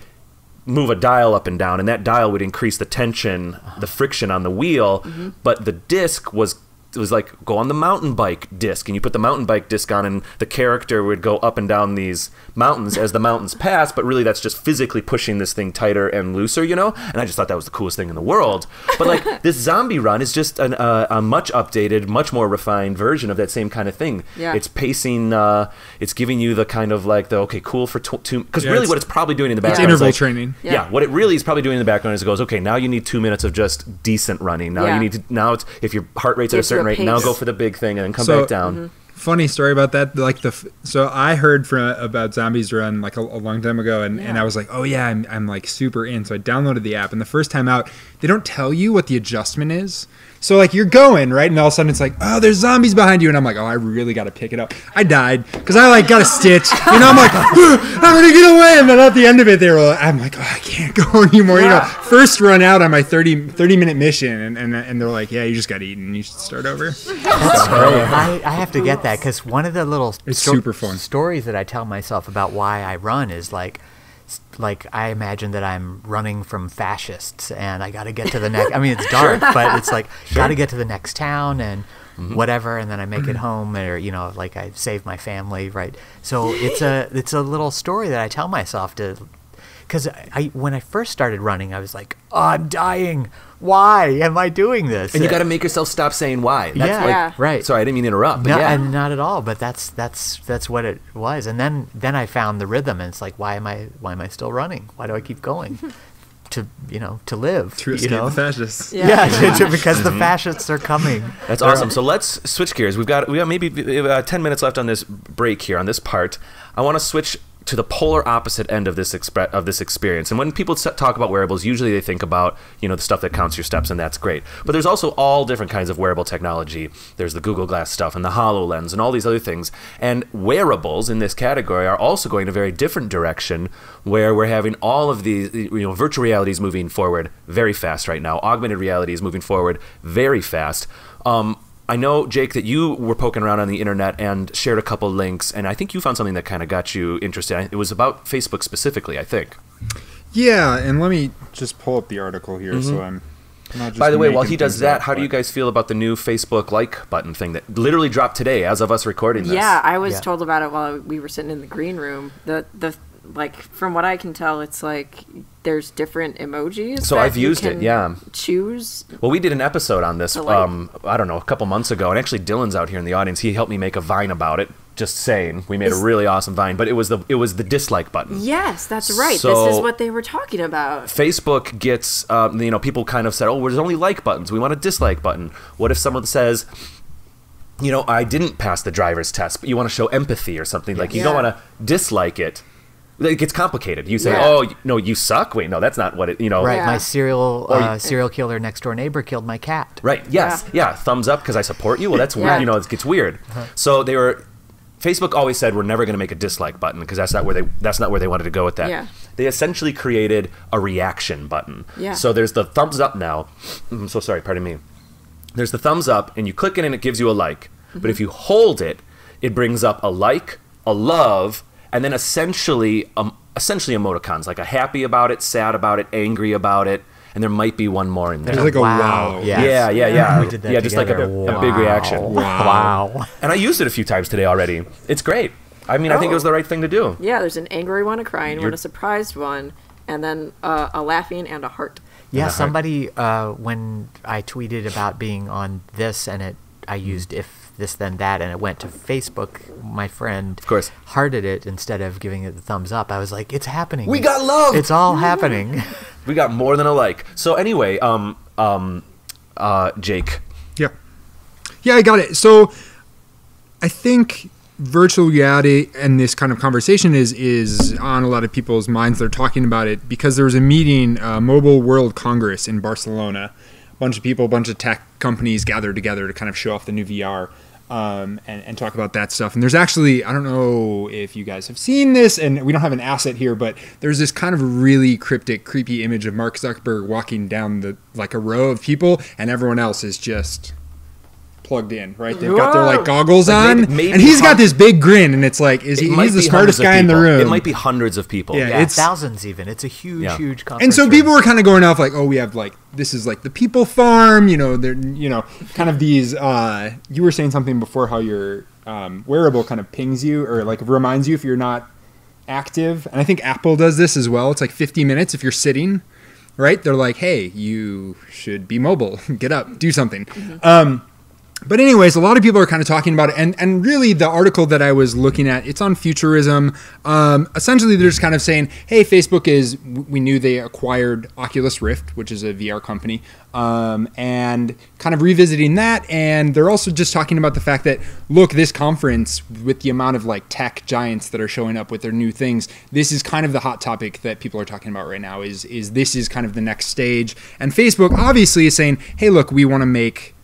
move a dial up and down, and that dial would increase the tension, the friction on the wheel. Mm-hmm. But the disc was it was like go on the mountain bike disc, and you put the mountain bike disc on, and the character would go up and down these mountains as the mountains pass. But really, that's just physically pushing this thing tighter and looser, you know. And I just thought that was the coolest thing in the world. But like this zombie run is just an, uh, a much updated, much more refined version of that same kind of thing. Yeah. It's pacing. Uh, it's giving you the kind of like the okay, cool for two. Because yeah, really, what it's probably doing in the background it's interval is like, training. Yeah. yeah, what it really is probably doing in the background is it goes okay. Now you need two minutes of just decent running. Now yeah. you need to. Now it's if your heart rate's at a certain right pace. Now go for the big thing and then come so, back down. Mm-hmm. Funny story about that. Like the so I heard from about Zombies Run like a, a long time ago, and, yeah. and I was like, oh yeah, I'm I'm like super in. So I downloaded the app, and the first time out, they don't tell you what the adjustment is. So like you're going right, and all of a sudden it's like, oh, there's zombies behind you, and I'm like, oh, I really got to pick it up. I died because I like got a stitch, and I'm like, I'm gonna get away. And then at the end of it, they were, like, I'm like, oh, I can't go anymore. Yeah. You know, first run out on my thirty, thirty minute mission, and, and and they're like, yeah, you just got eaten. You should start over. That's great. I, I have to get that because one of the little it's sto super fun. stories that I tell myself about why I run is like. Like I imagine that I'm running from fascists, and I got to get to the next. I mean, it's dark, sure. but it's like sure. got to get to the next town and mm-hmm. whatever, and then I make it home, or you know, like I save my family, right? So it's a it's a little story that I tell myself to, because I, I when I first started running, I was like, oh, I'm dying. Why am I doing this? And you got to make yourself stop saying why. That's yeah, like, yeah, right. Sorry, I didn't mean to interrupt. But no, yeah, and not at all. But that's that's that's what it was. And then then I found the rhythm, and it's like, why am I why am I still running? Why do I keep going? To you know, to live, to escape the fascists. Yeah, yeah to, to, because the fascists are coming. That's awesome. So let's switch gears. We've got we got maybe uh, ten minutes left on this break here on this part. I want to switch to the polar opposite end of this expre of this experience. And when people talk about wearables, usually they think about, you know, the stuff that counts your steps, and that's great. But there's also all different kinds of wearable technology. There's the Google Glass stuff and the HoloLens and all these other things. And wearables in this category are also going in a very different direction where we're having all of these, you know, virtual reality is moving forward very fast right now. Augmented reality is moving forward very fast. Um, I know, Jake, that you were poking around on the internet and shared a couple links, and I think you found something that kind of got you interested. It was about Facebook specifically, I think. Yeah, and let me just pull up the article here mm-hmm. so I'm not just By the way, while he does that, how do you guys feel about the new Facebook like button thing that literally dropped today as of us recording this? Yeah, I was yeah. told about it while we were sitting in the green room. The, the like, from what I can tell, it's like... There's different emojis. So I've used it, yeah. Choose. Well, we did an episode on this, um, I don't know, a couple months ago. And actually, Dylan's out here in the audience. He helped me make a Vine about it. Just saying, we made a really awesome Vine, but it was the it was the dislike button. Yes, that's right. So this is what they were talking about. Facebook gets, um, you know, people kind of said, oh, there's only like buttons. We want a dislike button. What if someone says, you know, I didn't pass the driver's test, but you want to show empathy or something? Like, you yeah. don't want to dislike it. It gets complicated. You say, yeah. "Oh no, you suck." Wait, no, that's not what it. You know, right? Yeah. My serial or, uh, serial killer next door neighbor killed my cat. Right. Yes. Yeah. yeah. Thumbs up because I support you. Well, that's yeah. weird. You know, it gets weird. Uh-huh. So they were. Facebook always said we're never going to make a dislike button because that's not where they that's not where they wanted to go with that. Yeah. They essentially created a reaction button. Yeah. So there's the thumbs up now. I'm so sorry. Pardon me. There's the thumbs up, and you click it, and it gives you a like. Mm-hmm. But if you hold it, it brings up a like, a love, and then essentially um, essentially emoticons, like a happy about it, sad about it, angry about it, and there might be one more in there. There's like a wow. wow. Yes. Yeah, yeah, yeah. We did that yeah, together. Just like a, wow. a big reaction. Wow. wow. And I used it a few times today already. It's great. I mean, oh. I think it was the right thing to do. Yeah, there's an angry one, a crying You're... one, a surprised one, and then uh, a laughing and a heart. Yeah, uh-huh. somebody, uh, when I tweeted about being on this and it, I used if this then that and it went to Facebook, my friend of course. hearted it instead of giving it the thumbs up. I was like, it's happening. We got love. It's all Woo. happening. We got more than a like. So anyway, um, um, uh, Jake. Yeah. Yeah, I got it. So I think virtual reality and this kind of conversation is is on a lot of people's minds. They're talking about it because there was a meeting, uh, Mobile World Congress in Barcelona. A bunch of people, a bunch of tech companies gathered together to kind of show off the new V R um, and, and talk about that stuff. And there's actually, I don't know if you guys have seen this, and we don't have an asset here, but there's this kind of really cryptic, creepy image of Mark Zuckerberg walking down the like a row of people, and everyone else is just plugged in, right? They've Whoa. got their like goggles like maybe, on, maybe and he's got this big grin, and it's like, is he? He's the smartest guy in the room. It might be hundreds of people. Yeah, yeah, it's thousands even. It's a huge, yeah. huge conference. And so room. people were kind of going off like, oh, we have like this is like the people farm, you know, they're you know, kind of these. Uh, you were saying something before how your um, wearable kind of pings you or like reminds you if you're not active, and I think Apple does this as well. It's like fifty minutes if you're sitting, right? They're like, hey, you should be mobile, get up, do something. Mm-hmm. Um, But anyways, a lot of people are kind of talking about it. And, and really the article that I was looking at, it's on futurism. Um, essentially, they're just kind of saying, hey, Facebook is, we knew they acquired Oculus Rift, which is a V R company, um, and kind of revisiting that. And they're also just talking about the fact that, look, this conference with the amount of like tech giants that are showing up with their new things, this is kind of the hot topic that people are talking about right now is, is this is kind of the next stage. And Facebook obviously is saying, hey, look, we want to make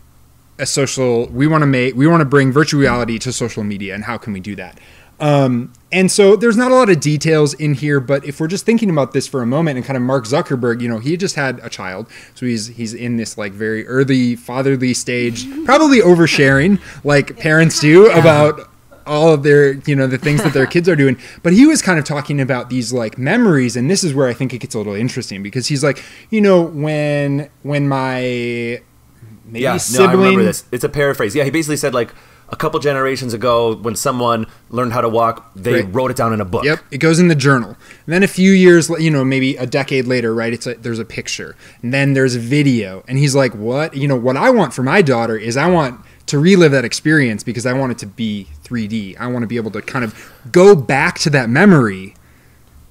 a social, we want to make, we want to bring virtual reality to social media, and how can we do that? Um, and so there's not a lot of details in here, but if we're just thinking about this for a moment and kind of Mark Zuckerberg, you know, he just had a child. So he's, he's in this like very early fatherly stage, probably oversharing like parents do about all of their, you know, the things that their kids are doing. But he was kind of talking about these like memories. And this is where I think it gets a little interesting because he's like, you know, when, when my, Maybe yeah, sibling. no, I remember this. It's a paraphrase. Yeah, he basically said like a couple generations ago when someone learned how to walk, they right. wrote it down in a book. Yep, it goes in the journal. And then a few years, you know, maybe a decade later, right, it's a, there's a picture. And then there's a video. And he's like, what? You know, what I want for my daughter is I want to relive that experience because I want it to be three D. I want to be able to kind of go back to that memory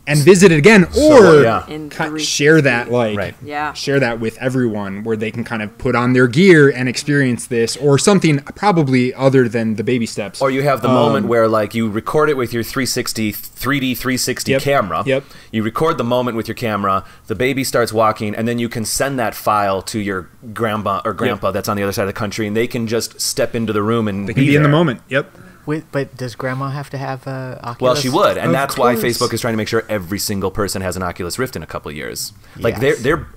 and visit it again, or yeah. kind of share that, like, right. yeah. share that with everyone, where they can kind of put on their gear and experience this, or something probably other than the baby steps. Or you have the um, moment where, like, you record it with your three sixty, three D three sixty yep, camera. Yep. You record the moment with your camera. The baby starts walking, and then you can send that file to your grandma or grandpa yep. that's on the other side of the country, and they can just step into the room and they can be, be in the moment. Yep. Wait, but does grandma have to have an Oculus? Well, she would, and of that's course. why Facebook is trying to make sure every single person has an Oculus Rift in a couple of years. Like yes. they're, they're,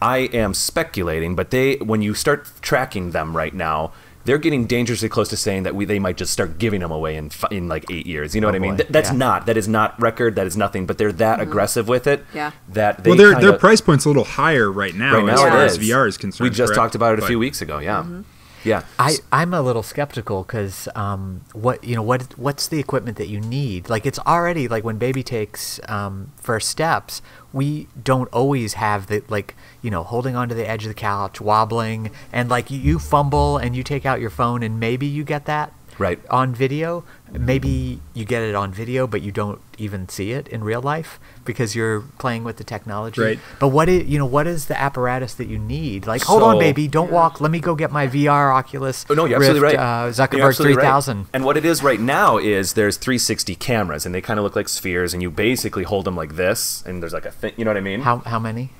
I am speculating, but they, when you start tracking them right now, they're getting dangerously close to saying that we they might just start giving them away in in like eight years. You know oh what I mean? Th that's yeah. not that is not record. That is nothing. But they're that mm-hmm. aggressive with it. Yeah. That they well, their their price point's a little higher right now, right now as far as V R is concerned. We just correct? talked about it a but, few weeks ago. Yeah. Mm-hmm. Yeah, I, I'm a little skeptical because um, what you know what what's the equipment that you need? Like it's already like when baby takes um, first steps, we don't always have the like you know holding onto the edge of the couch, wobbling, and like you, you fumble and you take out your phone and maybe you get that right on video. Maybe you get it on video, but you don't even see it in real life because you're playing with the technology. Right. But what is, you know, what is the apparatus that you need? Like, hold so, on, baby, don't yeah. walk. Let me go get my V R Oculus. Oh, no, you're Rift, absolutely right. Uh, Zuckerberg absolutely three thousand. Right. And what it is right now is there's three sixty cameras, and they kind of look like spheres, and you basically hold them like this, and there's like a thing. You know what I mean? How how many?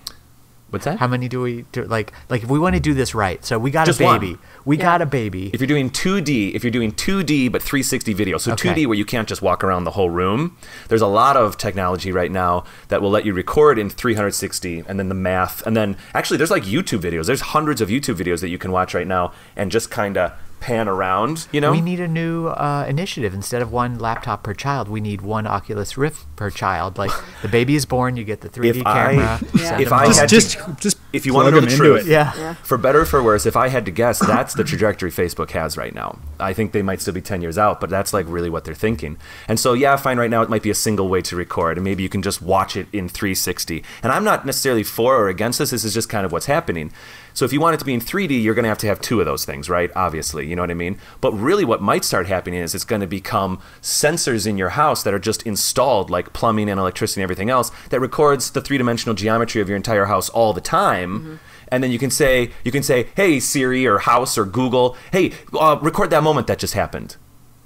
What's that? How many do we do? Like, like if we want to do this right, so we got Just a baby. One. We yeah. got a baby. If you're doing two D, if you're doing two D but three sixty video, so okay. two D where you can't just walk around the whole room, there's a lot of technology right now that will let you record in three sixty and then the math. And then actually there's like YouTube videos. There's hundreds of YouTube videos that you can watch right now and just kind of pan around, you know? We need a new uh, initiative. Instead of one laptop per child, we need one Oculus Rift per child. Like, the baby is born, you get the three D if camera. I, yeah. If I had just, to, just, just if you want to know the truth, yeah. Yeah. For better or for worse, if I had to guess, that's the trajectory Facebook has right now. I think they might still be ten years out, but that's like really what they're thinking. And so, yeah, fine, right now it might be a single way to record, and maybe you can just watch it in three sixty. And I'm not necessarily for or against this. This is just kind of what's happening. So if you want it to be in three D, you're going to have to have two of those things, right? Obviously, you know what I mean? But really what might start happening is it's going to become sensors in your house that are just installed, like plumbing and electricity and everything else, that records the three-dimensional geometry of your entire house all the time. Mm-hmm. And then you can say, you can say, hey, Siri or House or Google, hey, uh, record that moment that just happened.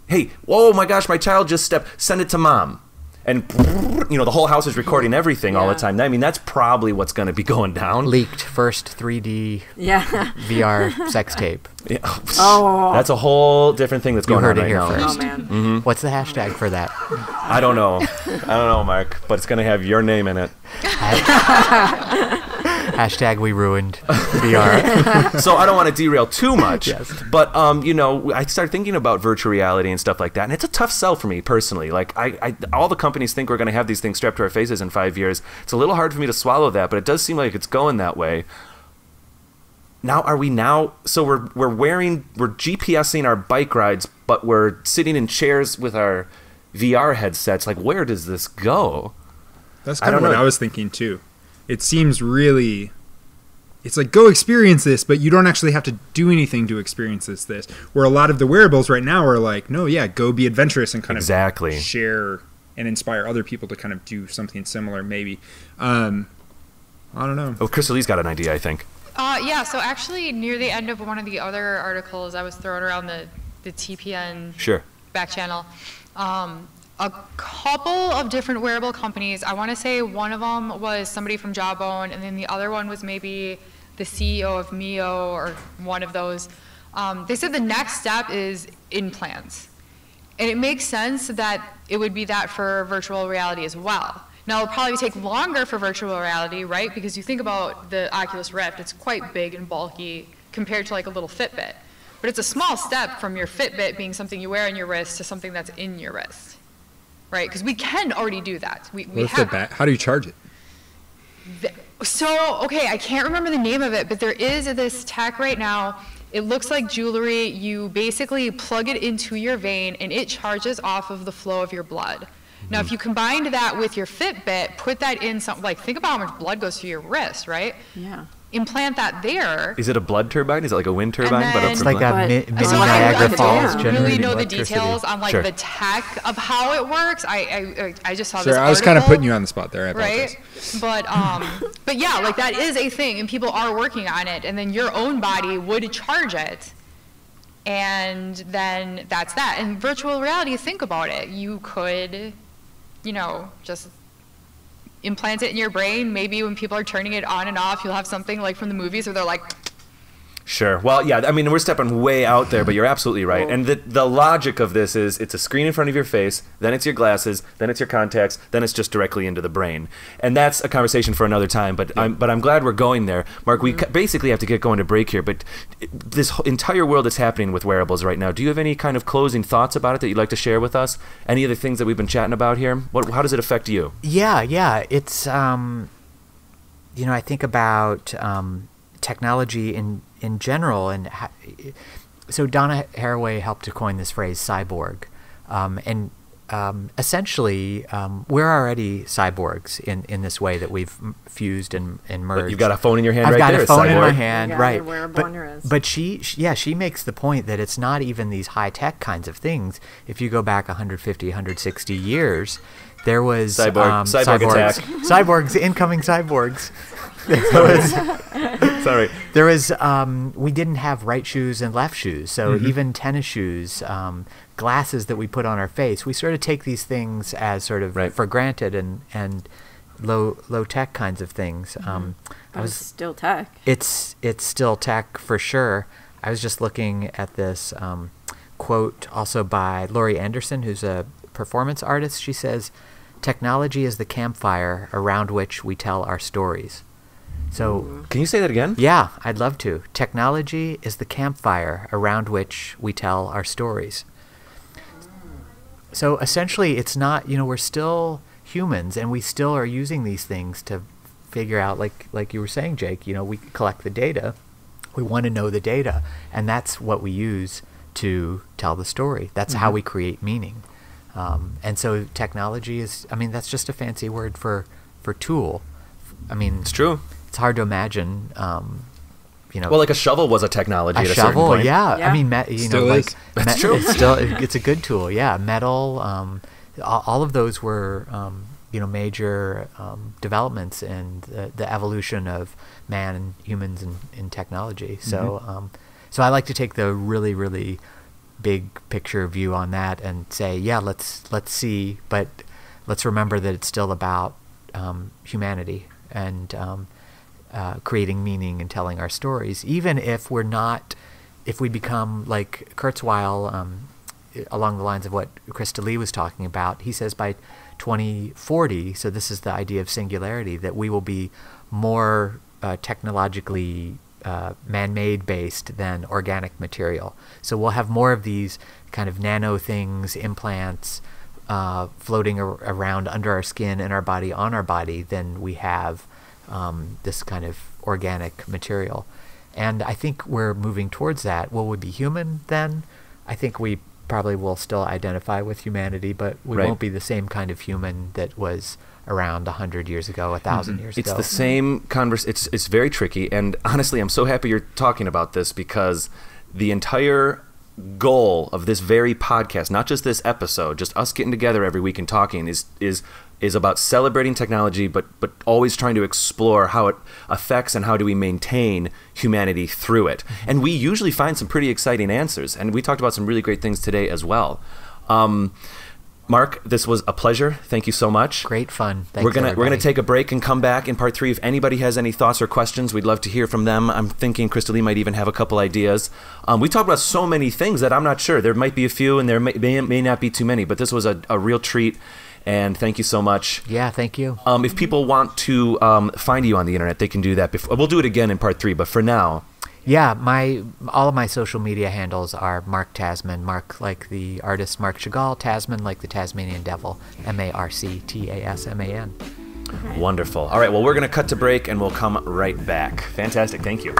Hey, oh my gosh, my child just stepped, send it to mom. And, you know, the whole house is recording everything yeah. all the time. I mean, that's probably what's going to be going down. Leaked first three D yeah. V R sex tape. Yeah. Oh. That's a whole different thing that's you going on right now. First. Oh, man. Mm-hmm. What's the hashtag for that? I don't know. I don't know, Mark, but it's going to have your name in it. Hashtag we ruined V R. So I don't want to derail too much, yes. but, um, you know, I started thinking about virtual reality and stuff like that, and it's a tough sell for me personally. Like, I, I all the companies think we're going to have these things strapped to our faces in five years. It's a little hard for me to swallow that, but it does seem like it's going that way. Now, are we now, so we're, we're wearing, we're GPSing our bike rides, but we're sitting in chairs with our V R headsets. Like, where does this go? That's kind of what I was thinking, too. It seems really, it's like, go experience this, but you don't actually have to do anything to experience this, this. Where a lot of the wearables right now are like, no, yeah, go be adventurous and kind exactly. of share and inspire other people to kind of do something similar, maybe. Um, I don't know. Oh, Krista-Lee's got an idea, I think. Uh, yeah, so actually near the end of one of the other articles I was throwing around the, the T P N sure. back channel, um, a couple of different wearable companies. I want to say one of them was somebody from Jawbone, and then the other one was maybe the C E O of Mio or one of those. Um, they said the next step is implants. And it makes sense that it would be that for virtual reality as well. Now, it'll probably take longer for virtual reality, right? Because you think about the Oculus Rift, it's quite big and bulky compared to like a little Fitbit. But it's a small step from your Fitbit being something you wear on your wrist to something that's in your wrist. Right, because we can already do that. We, we have. The How do you charge it? So, okay, I can't remember the name of it, but there is this tech right now. It looks like jewelry. You basically plug it into your vein, and it charges off of the flow of your blood. Now, if you combined that with your Fitbit, put that in something like, think about how much blood goes through your wrist, right? Yeah. Implant that there. Is it a blood turbine? Is it like a wind turbine? Then, but it's like blood. a mini so Niagara Falls. I don't really know the details on like sure. the tech of how it works. I I, I just saw sure, this article. I was kind of putting you on the spot there. I right? But um, but yeah, like that is a thing, and people are working on it. And then your own body would charge it, and then that's that. And virtual reality, think about it. You could, you know, just. implant it in your brain. Maybe when people are turning it on and off, you'll have something like from the movies where they're like... Sure. Well, yeah, I mean, we're stepping way out there, but you're absolutely right. And the, the logic of this is it's a screen in front of your face, then it's your glasses, then it's your contacts, then it's just directly into the brain. And that's a conversation for another time, but, yeah. I'm, but I'm glad we're going there. Mark, we mm-hmm. basically have to get going to break here, but this entire world that's happening with wearables right now, do you have any kind of closing thoughts about it that you'd like to share with us? Any of the things that we've been chatting about here? What, how does it affect you? Yeah, yeah. It's, um, you know, I think about um, technology in in general, and ha so Donna Haraway helped to coin this phrase cyborg, um, and um, essentially um, we're already cyborgs in, in this way that we've fused and, and merged. But you've got a phone in your hand. I've right got there, a phone cyborg. in my hand, you got right? Your wearable but, on your wrist. But she, she, yeah, she makes the point that it's not even these high tech kinds of things. If you go back a hundred fifty, a hundred sixty years, there was cyborg, um, cyborg cyborgs, attack. cyborgs, incoming cyborgs. There was, Sorry. There was, um, we didn't have right shoes and left shoes. So mm-hmm. even tennis shoes, um, glasses that we put on our face, we sort of take these things as sort of right. for granted and, and low, low tech kinds of things. Mm-hmm. um, I was, it's still tech. It's, it's still tech for sure. I was just looking at this um, quote also by Laurie Anderson, who's a performance artist. She says, "Technology is the campfire around which we tell our stories." So mm. Can you say that again? Yeah, I'd love to. Technology is the campfire around which we tell our stories. So essentially, it's not, you know, we're still humans and we still are using these things to figure out, like like you were saying, Jake, you know, we collect the data. We want to know the data. And that's what we use to tell the story. That's mm-hmm. how we create meaning. Um, and so technology is, I mean, that's just a fancy word for, for tool. I mean, it's true. It's hard to imagine, um, you know. Well, like a shovel was a technology. A at a shovel, certain point. Yeah. yeah. I mean, me, you still know, is. like that's true. It's still, it's a good tool. Yeah, metal. Um, all of those were, um, you know, major um, developments in the, the evolution of man and humans and in technology. So, mm-hmm. um, so I like to take the really, really big picture view on that and say, yeah, let's let's see, but let's remember that it's still about um, humanity. And um, uh, creating meaning and telling our stories, even if we're not, if we become like Kurzweil, um, along the lines of what Krista-Lee was talking about. He says by twenty forty, so this is the idea of singularity, that we will be more uh, technologically uh, man-made based than organic material. So we'll have more of these kind of nano things, implants, Uh, floating ar around under our skin and our body on our body than we have um, this kind of organic material. And I think we're moving towards that. Will we be human then? I think we probably will still identify with humanity, but we right. won't be the same kind of human that was around a hundred years ago, a thousand mm-hmm. years it's ago. It's the same converse. It's, it's very tricky. And honestly, I'm so happy you're talking about this, because the entire goal of this very podcast, not just this episode, just us getting together every week and talking, is is is about celebrating technology, but but always trying to explore how it affects and how do we maintain humanity through it. And we usually find some pretty exciting answers, and we talked about some really great things today as well. um Marc, this was a pleasure. Thank you so much. Great fun. Thanks, we're gonna everybody. we're gonna take a break and come back in part three. If anybody has any thoughts or questions, we'd love to hear from them. I'm thinking Krista-Lee might even have a couple ideas. Um, we talked about so many things that I'm not sure. There might be a few, and there may may, may not be too many. But this was a, a real treat. And thank you so much. Yeah, thank you. Um, if people want to um, find you on the internet, they can do that. Before we'll do it again in part three. But for now. Yeah, my all of my social media handles are Marc Tasman. Marc like the artist Marc Chagall, Tasman like the Tasmanian devil, M A R C T A S M A N. Right. Wonderful. All right, well, we're going to cut to break, and we'll come right back. Fantastic. Thank you.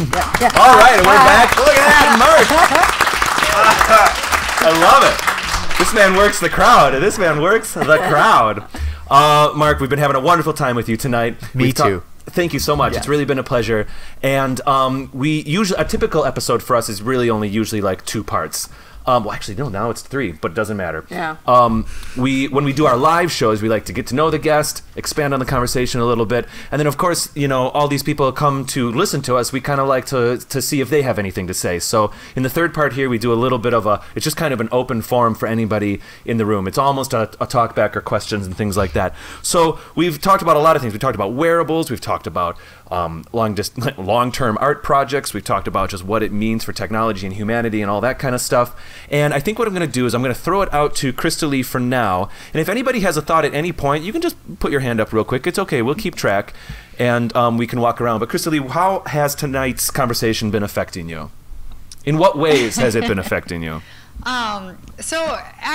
Yeah, yeah. All right, and we're back. Look at that, Marc. I love it. This man works the crowd. This man works the crowd. Uh, Marc, we've been having a wonderful time with you tonight. Me we've too. Thank you so much. Yeah. It's really been a pleasure. And um, we usually a typical episode for us is really only usually like two parts. Um, well, actually, no. Now it's three, but it doesn't matter. Yeah. Um, we when we do our live shows, we like to get to know the guest, expand on the conversation a little bit, and then of course, you know, all these people come to listen to us. We kind of like to to see if they have anything to say. So in the third part here, we do a little bit of a. It's just kind of an open forum for anybody in the room. It's almost a, a talk back or questions and things like that. So we've talked about a lot of things. We talked about wearables. We've talked about um, long long-term art projects. We've talked about just what it means for technology and humanity and all that kind of stuff. And I think what I'm going to do is I'm going to throw it out to Krista-Lee for now. And if anybody has a thought at any point, you can just put your hand up real quick. It's okay. We'll keep track, and um, we can walk around. But Krista-Lee, how has tonight's conversation been affecting you? In what ways has it been affecting you? Um, so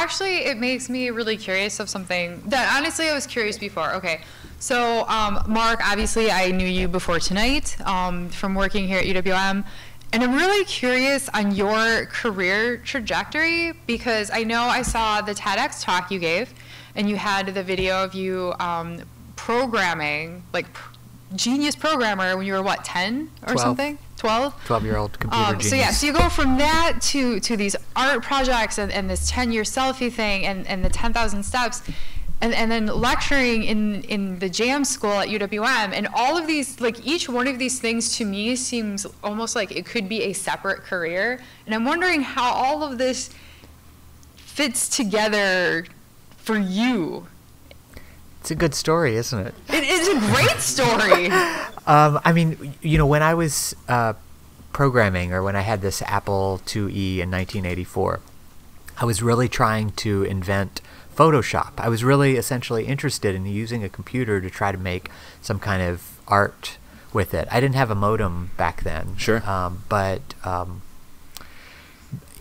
actually, it makes me really curious of something that honestly I was curious before. Okay. So um, Marc, obviously I knew you before tonight um, from working here at U W M. And I'm really curious on your career trajectory, because I know I saw the TEDx talk you gave, and you had the video of you um, programming, like pr genius programmer when you were, what, ten or twelve. Something? twelve? twelve-year-old computer um, genius. So yeah, so you go from that to, to these art projects and, and this ten-year selfie thing and, and the ten thousand steps. And, and then lecturing in, in the jam school at U W M, and all of these, like each one of these things to me seems almost like it could be a separate career. And I'm wondering how all of this fits together for you. It's a good story, isn't it? It is a great story. um, I mean, you know, when I was uh, programming, or when I had this Apple two E in nineteen eighty-four, I was really trying to invent Photoshop. I was really essentially interested in using a computer to try to make some kind of art with it. I didn't have a modem back then. Sure. Um, but, um,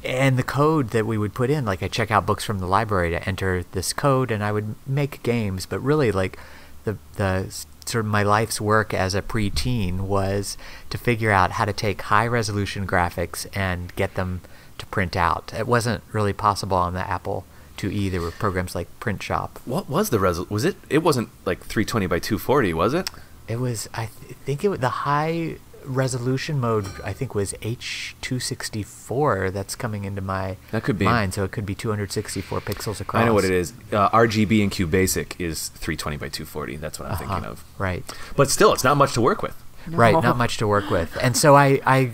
and the code that we would put in, like I check out books from the library to enter this code, and I would make games, but really like the, the sort of my life's work as a preteen was to figure out how to take high resolution graphics and get them to print out. It wasn't really possible on the Apple two E. There were programs like Print Shop. What was the resol? Was it? It wasn't like three twenty by two forty, was it? It was. I th think it was the high resolution mode. I think was H two sixty-four. That's coming into my that could be. mind. So it could be two hundred sixty-four pixels across. I know what it is. Uh, R G B and QBasic is three twenty by two forty. That's what I'm uh-huh. thinking of. Right. But still, it's not much to work with. No. Right. Not much to work with. And so I, I,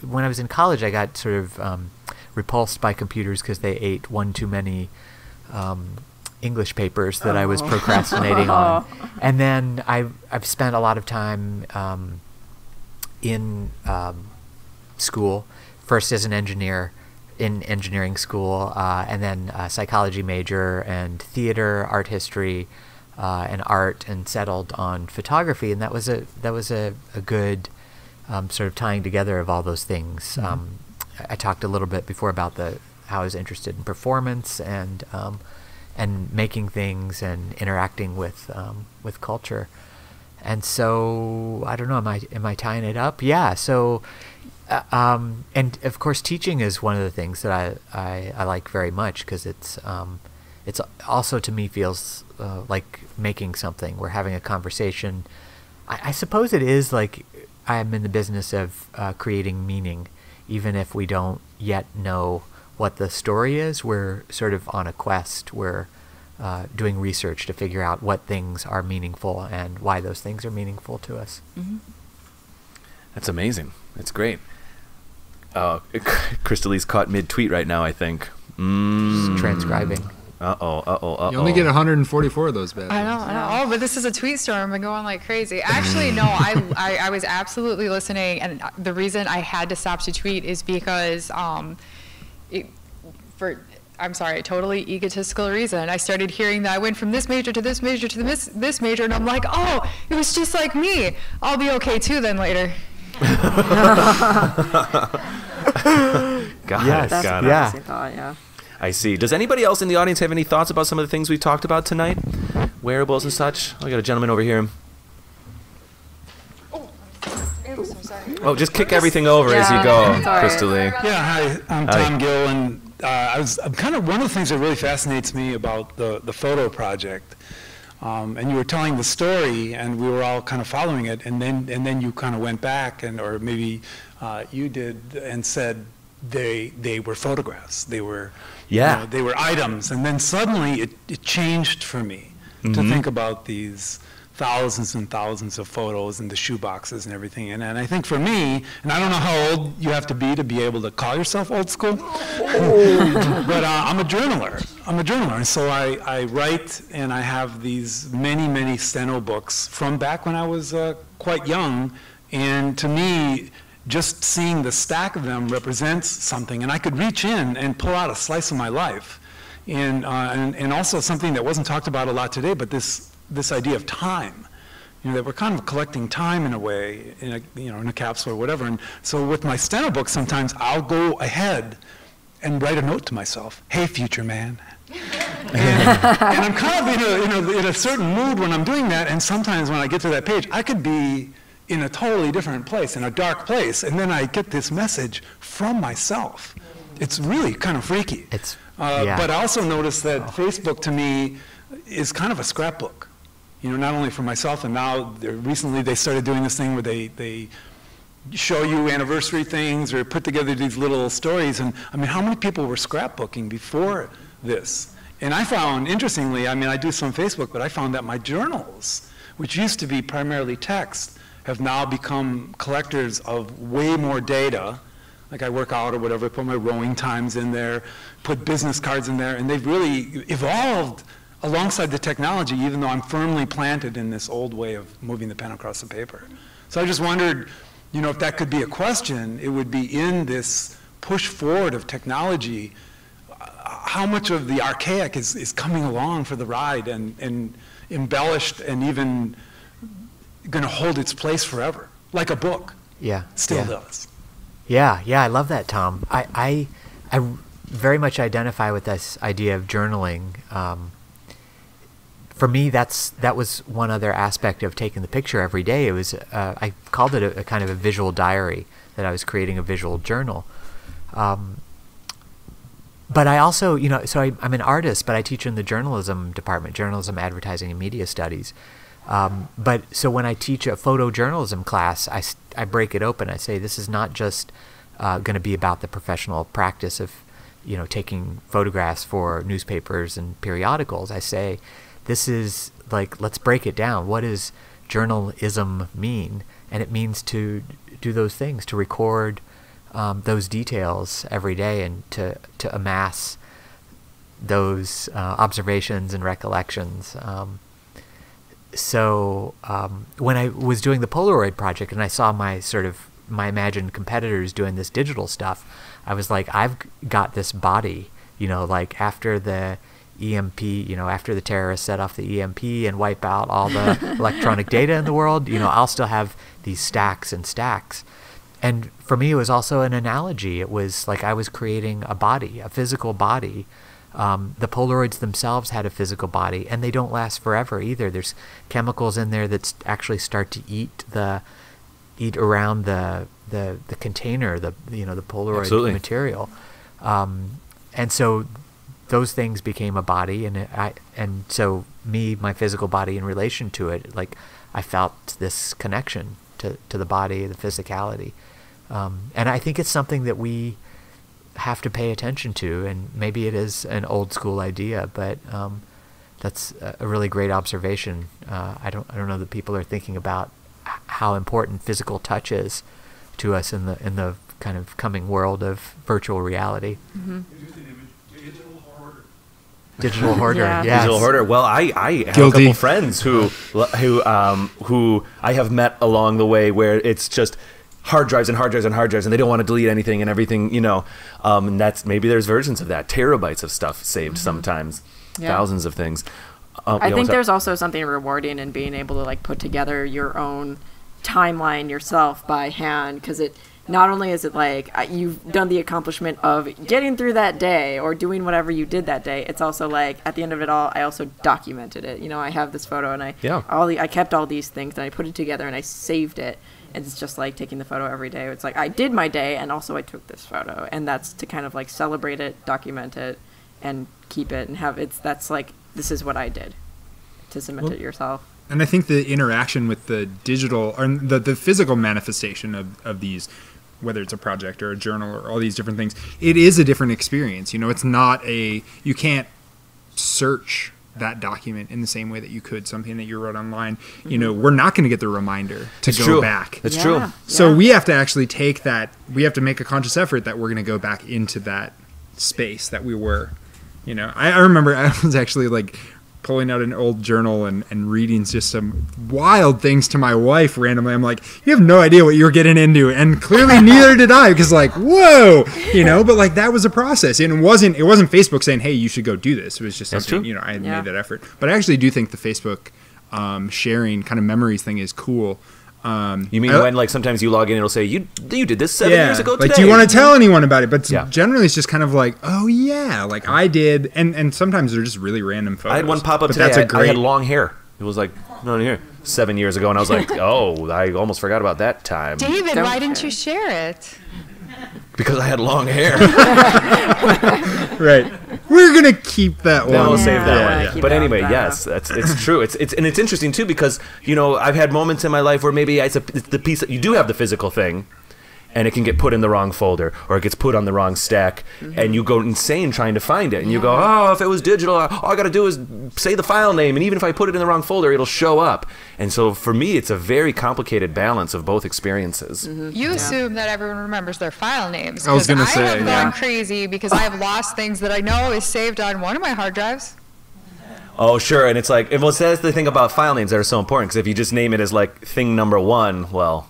when I was in college, I got sort of. Um, repulsed by computers because they ate one too many um, English papers that oh. I was procrastinating on. And then I've, I've spent a lot of time um, in um, school, first as an engineer in engineering school, uh, and then a psychology major and theater, art history, uh, and art, and settled on photography. And that was a, that was a, a good um, sort of tying together of all those things. Mm-hmm. um, I talked a little bit before about the how I was interested in performance and um, and making things and interacting with um, with culture, and so I don't know. Am I am I tying it up? Yeah. So, uh, um, and of course, teaching is one of the things that I I, I like very much because it's um, it's also to me feels uh, like making something. We're having a conversation. I, I suppose it is like I'm in the business of uh, creating meaning. Even if we don't yet know what the story is, we're sort of on a quest. We're uh, doing research to figure out what things are meaningful and why those things are meaningful to us. Mm-hmm. That's amazing. That's great. Uh, Krista-Lee's caught mid-tweet right now, I think. Mm. She's transcribing. Uh-oh, uh-oh, uh-oh. You only get one hundred forty-four of those bad I know, I know. Oh, but this is a tweet storm. I'm going to go on like crazy. Actually, no, I, I, I was absolutely listening, and the reason I had to stop to tweet is because, um, it, for, I'm sorry, a totally egotistical reason, I started hearing that I went from this major to this major to this, this major, and I'm like, oh, it was just like me. I'll be okay too then later. God, yes, that's got yeah. it. Thought, yeah. I see. Does anybody else in the audience have any thoughts about some of the things we've talked about tonight? Wearables and such? Oh, I got a gentleman over here. Oh, I'm so sorry. Oh, just kick everything over yeah, as you go, Krista-Lee. Yeah, hi. I'm Tom hi. Gill, and uh, I was, I'm kind of one of the things that really fascinates me about the, the photo project. Um, and you were telling the story, and we were all kind of following it, and then, and then you kind of went back, and or maybe uh, you did, and said, They they were photographs. They were yeah. You know, they were items, and then suddenly it, it changed for me mm-hmm. to think about these thousands and thousands of photos and the shoeboxes and everything. And and I think for me, and I don't know how old you have to be to be able to call yourself old school, oh. but uh, I'm a journaler. I'm a journaler, and so I I write, and I have these many many steno books from back when I was uh, quite young, and to me. Just seeing the stack of them represents something, and I could reach in and pull out a slice of my life, and uh, and, and also something that wasn't talked about a lot today, but this this idea of time, you know, that we're kind of collecting time in a way, in a you know in a capsule or whatever. And so with my steno book, sometimes I'll go ahead and write a note to myself: "Hey, future man." and, and I'm kind of in a, in a in a certain mood when I'm doing that, and sometimes when I get to that page, I could be. In a totally different place, in a dark place, and then I get this message from myself. It's really kind of freaky. It's, uh, yeah. But I also noticed that oh. Facebook, to me, is kind of a scrapbook. You know, not only for myself, and now recently they started doing this thing where they, they show you anniversary things or put together these little stories. And I mean, how many people were scrapbooking before this? And I found, interestingly, I mean, I do some Facebook, but I found that my journals, which used to be primarily text, have now become collectors of way more data. Like I work out or whatever, put my rowing times in there, put business cards in there, and they've really evolved alongside the technology, even though I'm firmly planted in this old way of moving the pen across the paper. So I just wondered, you know, if that could be a question, it would be in this push forward of technology, how much of the archaic is, is coming along for the ride and, and embellished and even going to hold its place forever, like a book. Yeah, still yeah. does. Yeah, yeah, I love that, Tom. I, I, I very much identify with this idea of journaling. Um, for me, that's that was one other aspect of taking the picture every day. It was uh, I called it a, a kind of a visual diary, that I was creating a visual journal. Um, but I also, you know, so I, I'm an artist, but I teach in the journalism department, journalism, advertising, and media studies. Um, but so when I teach a photojournalism class, I, I break it open. I say this is not just uh, going to be about the professional practice of, you know, taking photographs for newspapers and periodicals. I say this is like, let's break it down. What does journalism mean? And it means to do those things, to record um, those details every day and to, to amass those uh, observations and recollections. Um, So um, when I was doing the Polaroid project and I saw my sort of my imagined competitors doing this digital stuff, I was like, I've got this body, you know, like after the E M P, you know, after the terrorists set off the E M P and wipe out all the electronic data in the world, you know, I'll still have these stacks and stacks. And for me, it was also an analogy. It was like I was creating a body, a physical body. Um, the Polaroids themselves had a physical body, and they don't last forever either. There's chemicals in there that actually start to eat the, eat around the the, the container, the you know the Polaroid Absolutely. material, um, and so those things became a body, and I and so me, my physical body in relation to it, like I felt this connection to to the body, the physicality, um, and I think it's something that we have to pay attention to, and maybe it is an old school idea, but um, that's a really great observation. Uh, I don't, I don't know that people are thinking about how important physical touch is to us in the in the kind of coming world of virtual reality. Mm-hmm. Digital hoarder. Digital hoarder. Yeah. Yes. Digital hoarder. Well, I I have Guilty. a couple friends who who um, who I have met along the way where it's just hard drives and hard drives and hard drives, and they don't want to delete anything and everything, you know. Um, and that's maybe there's versions of that. Terabytes of stuff saved mm-hmm. sometimes, yeah. thousands of things. Um, I think there's also something rewarding in being able to like put together your own timeline yourself by hand, because it not only is it like you've done the accomplishment of getting through that day or doing whatever you did that day, it's also like at the end of it all, I also documented it. You know, I have this photo and I yeah. all the I kept all these things and I put it together and I saved it. It's just like taking the photo every day. It's like I did my day and also I took this photo, and that's to kind of like celebrate it, document it, and keep it and have it's that's like this is what I did to cement well, it yourself. And I think the interaction with the digital or the, the physical manifestation of, of these, whether it's a project or a journal or all these different things, it is a different experience. You know, it's not a you can't search that document in the same way that you could something that you wrote online. Mm-hmm. You know, we're not going to get the reminder to it's go true. back. It's yeah. true. So yeah. we have to actually take that, we have to make a conscious effort that we're going to go back into that space that we were, you know. I, I remember I was actually like pulling out an old journal and, and reading just some wild things to my wife randomly. I'm like, you have no idea what you're getting into. And clearly neither did I, because like, whoa, you know, but like that was a process. And it wasn't, it wasn't Facebook saying, hey, you should go do this. It was just something, you know, I had yeah. made that effort. But I actually do think the Facebook um, sharing kind of memories thing is cool. Um, you mean I, when like sometimes you log in, it'll say, you you did this seven yeah, years ago today. Like, do you want to tell anyone about it? But yeah. generally it's just kind of like, oh yeah, like I did. And and sometimes they're just really random photos. I had one pop up today. That's a I, great... I had long hair. It was like, no, here, seven years ago. And I was like, oh, I almost forgot about that time. David, Don't why didn't you share it? Because I had long hair. Right. We're going to keep that one. No, we'll yeah, save that yeah, one. Yeah. But anyway, that. yes, that's, it's true. It's it's And it's interesting, too, because, you know, I've had moments in my life where maybe it's, a, it's the piece that you do have the physical thing, and it can get put in the wrong folder, or it gets put on the wrong stack, mm-hmm. and you go insane trying to find it. And yeah. you go, oh, if it was digital, all I got to do is say the file name, and even if I put it in the wrong folder, it'll show up. And so for me, it's a very complicated balance of both experiences. Mm-hmm. You yeah. assume that everyone remembers their file names. I was going to say, I have gone yeah. crazy because I have lost things that I know is saved on one of my hard drives. Oh, sure, and it's like, well, that's the thing about file names that are so important, because if you just name it as, like, thing number one, well...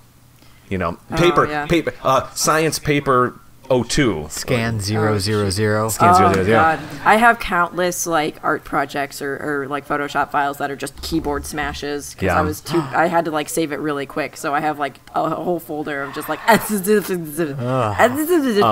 You know, paper, oh, yeah. paper, uh, science paper oh two. Scan zero zero zero. Scan oh, zero zero zero. God. I have countless like art projects or, or like Photoshop files that are just keyboard smashes because yeah. I was too. I had to like save it really quick, so I have like a whole folder of just like. Oh.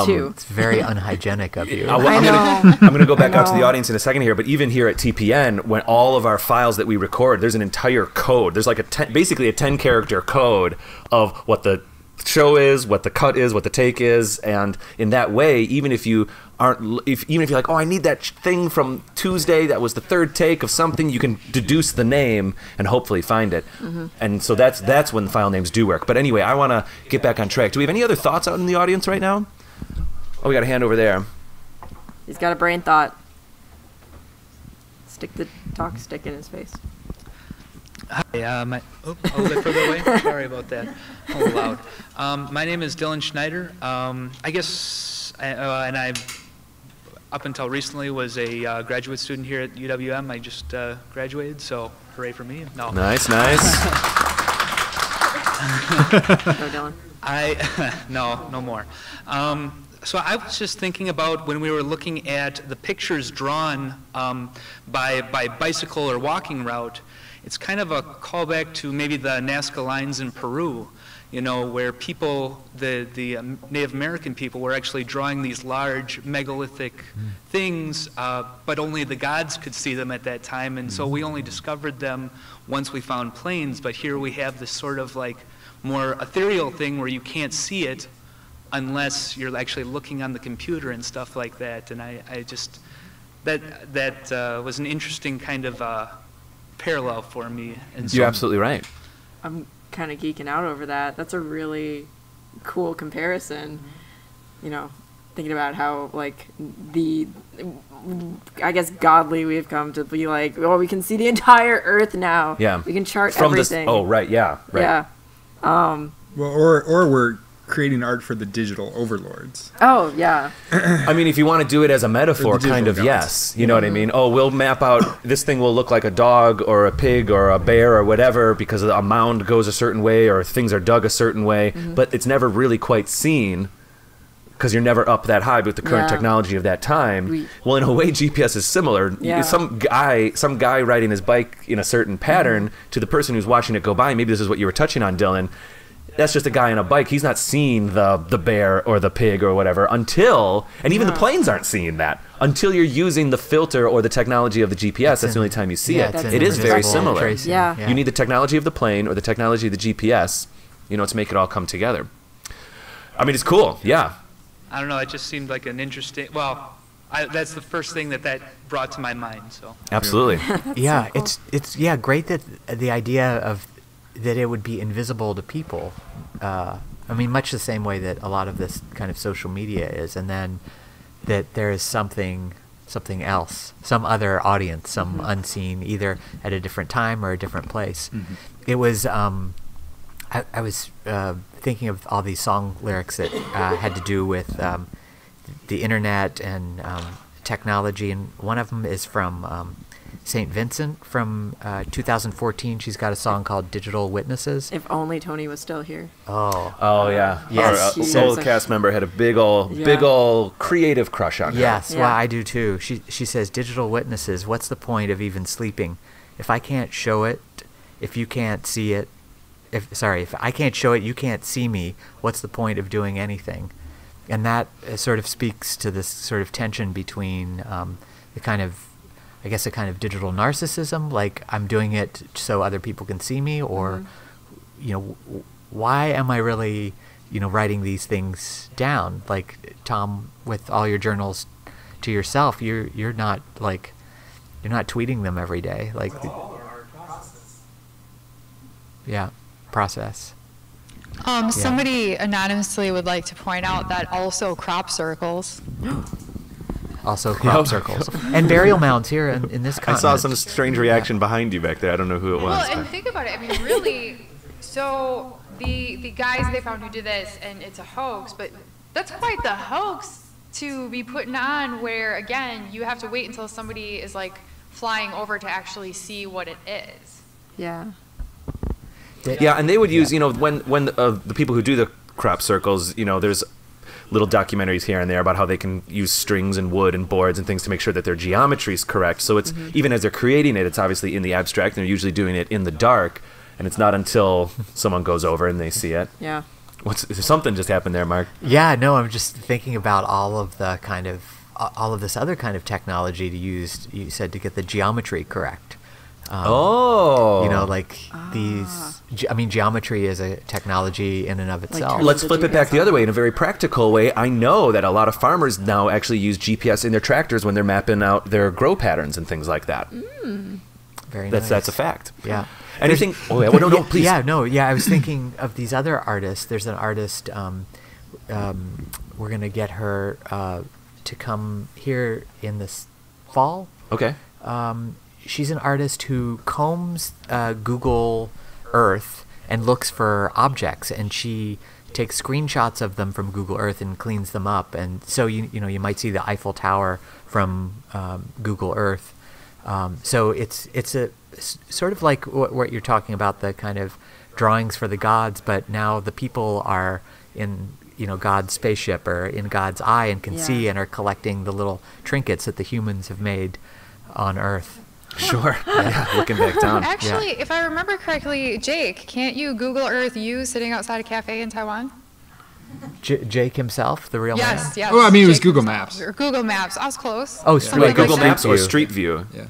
two. It's very unhygienic of you. I'm gonna, I'm gonna go back out to the audience in a second here, but even here at T P N, when all of our files that we record, there's an entire code. There's like a ten, basically a ten character code of what the show is, what the cut is, what the take is, and in that way, even if you aren't, if even if you're like, oh, I need that thing from Tuesday that was the third take of something, you can deduce the name and hopefully find it. Mm-hmm. And so that's that's when the file names do work. But anyway, I want to get back on track. Do we have any other thoughts out in the audience right now? Oh, we got a hand over there. He's got a brain thought. Stick the talk stick in his face. Hi, uh, my, oh, a little bit further away. Sorry about that. Oh, loud. Um, my name is Dylan Schneider. Um, I guess, I, uh, and I, up until recently, was a uh, graduate student here at U W M. I just uh, graduated, so hooray for me. No. Nice, nice. Go, Dylan. I, no, no more. Um, so I was just thinking about when we were looking at the pictures drawn um, by, by bicycle or walking route. It's kind of a callback to maybe the Nazca lines in Peru, you know, where people, the, the Native American people were actually drawing these large megalithic mm. things, uh, but only the gods could see them at that time, and so we only discovered them once we found planes, but here we have this sort of like more ethereal thing where you can't see it unless you're actually looking on the computer and stuff like that, and I, I just, that, that uh, was an interesting kind of uh, parallel for me. And so you're absolutely right. I'm kind of geeking out over that. That's a really cool comparison. You know, thinking about how like the, I guess godly we've come to be like, oh, we can see the entire earth now. Yeah. We can chart From everything. This, oh, right. Yeah. Right. Yeah. Um, well, or, or we're creating art for the digital overlords. Oh, yeah. I mean, if you want to do it as a metaphor, kind of, gods. Yes. You know mm-hmm. what I mean? Oh, we'll map out, this thing will look like a dog or a pig or a bear or whatever because a mound goes a certain way or things are dug a certain way, mm-hmm. but it's never really quite seen because you're never up that high with the current yeah. technology of that time. We, well, in a way, G P S is similar. Yeah. Some guy some guy riding his bike in a certain pattern mm-hmm. to the person who's watching it go by, maybe this is what you were touching on, Dylan, that's just a guy on a bike. He's not seeing the the bear or the pig or whatever until, and even yeah. the planes aren't seeing that, until you're using the filter or the technology of the G P S. That's, that's in, the only time you see yeah, it. It is very similar. Tracing. Yeah. You need the technology of the plane or the technology of the G P S, you know, to make it all come together. I mean, it's cool. Yeah. I don't know. It just seemed like an interesting, well, I, that's the first thing that that brought to my mind. So absolutely. yeah. So cool. It's, it's, yeah, great that the idea of that it would be invisible to people. Uh, I mean, much the same way that a lot of this kind of social media is, and then that there is something, something else, some other audience, some mm-hmm. unseen, either at a different time or a different place. Mm-hmm. It was, um, I, I was uh, thinking of all these song lyrics that uh, had to do with um, the internet and um, technology, and one of them is from um, Saint Vincent from uh, two thousand fourteen. She's got a song called Digital Witnesses. If only Tony was still here. Oh. Oh, yeah. Yes. Our uh, old cast member had a big ol', yeah. big ol' creative crush on her. Yes, yeah. Well, I do too. She, she says, digital witnesses, what's the point of even sleeping? If I can't show it, if you can't see it, if sorry, if I can't show it, you can't see me, what's the point of doing anything? And that uh, sort of speaks to this sort of tension between um, the kind of, I guess a kind of digital narcissism, like I'm doing it so other people can see me, or, mm-hmm. you know, why am I really, you know, writing these things down? Like Tom, with all your journals to yourself, you're you're not like, you're not tweeting them every day. Like, oh, process. yeah, process. Um, yeah. Somebody anonymously would like to point out that also crop circles. Also crop yep. circles. And burial mounds here in, in this continent. I saw some strange reaction yeah. behind you back there. I don't know who it was. Well, and think about it. I mean, really, so the the guys they found who did this, and it's a hoax, but that's quite the hoax to be putting on where, again, you have to wait until somebody is, like, flying over to actually see what it is. Yeah. Yeah, and they would use, you know, when, when the, uh, the people who do the crop circles, you know, there's little documentaries here and there about how they can use strings and wood and boards and things to make sure that their geometry is correct. So it's mm-hmm. even as they're creating it, it's obviously in the abstract, and they're usually doing it in the dark, and it's not until someone goes over and they see it. Yeah. What's something just happened there, Mark? Yeah, no, I'm just thinking about all of the kind of all of this other kind of technology to use. You said to get the geometry correct. Um, oh, you know, like ah. these. Ge I mean, geometry is a technology in and of itself. Like, let's flip it back the other way in a very practical way. I know that a lot of farmers now actually use G P S in their tractors when they're mapping out their grow patterns and things like that. Mm. Very that's nice. That's a fact. Yeah. Anything? Oh, yeah, well, no, no, please. Yeah, no, yeah. I was thinking of these other artists. There's an artist. Um, um, we're gonna get her uh, to come here in this fall. Okay. Um, she's an artist who combs uh, Google Earth and looks for objects, and she takes screenshots of them from Google Earth and cleans them up. And so you you know you might see the Eiffel Tower from um, Google Earth. Um, so it's it's a it's sort of like what, what you're talking about, the kind of drawings for the gods, but now the people are in you know God's spaceship or in God's eye and can yeah. see and are collecting the little trinkets that the humans have made on Earth. Sure. Yeah, looking back down. Actually, yeah. if I remember correctly, Jake, can't you Google Earth you sitting outside a cafe in Taiwan? J Jake himself, the real yes, man? Yes, yes. Well, I mean, Jake it was Google Maps. Or Google Maps. I was close. Oh, yeah. like Google like Maps or Street View. Yeah.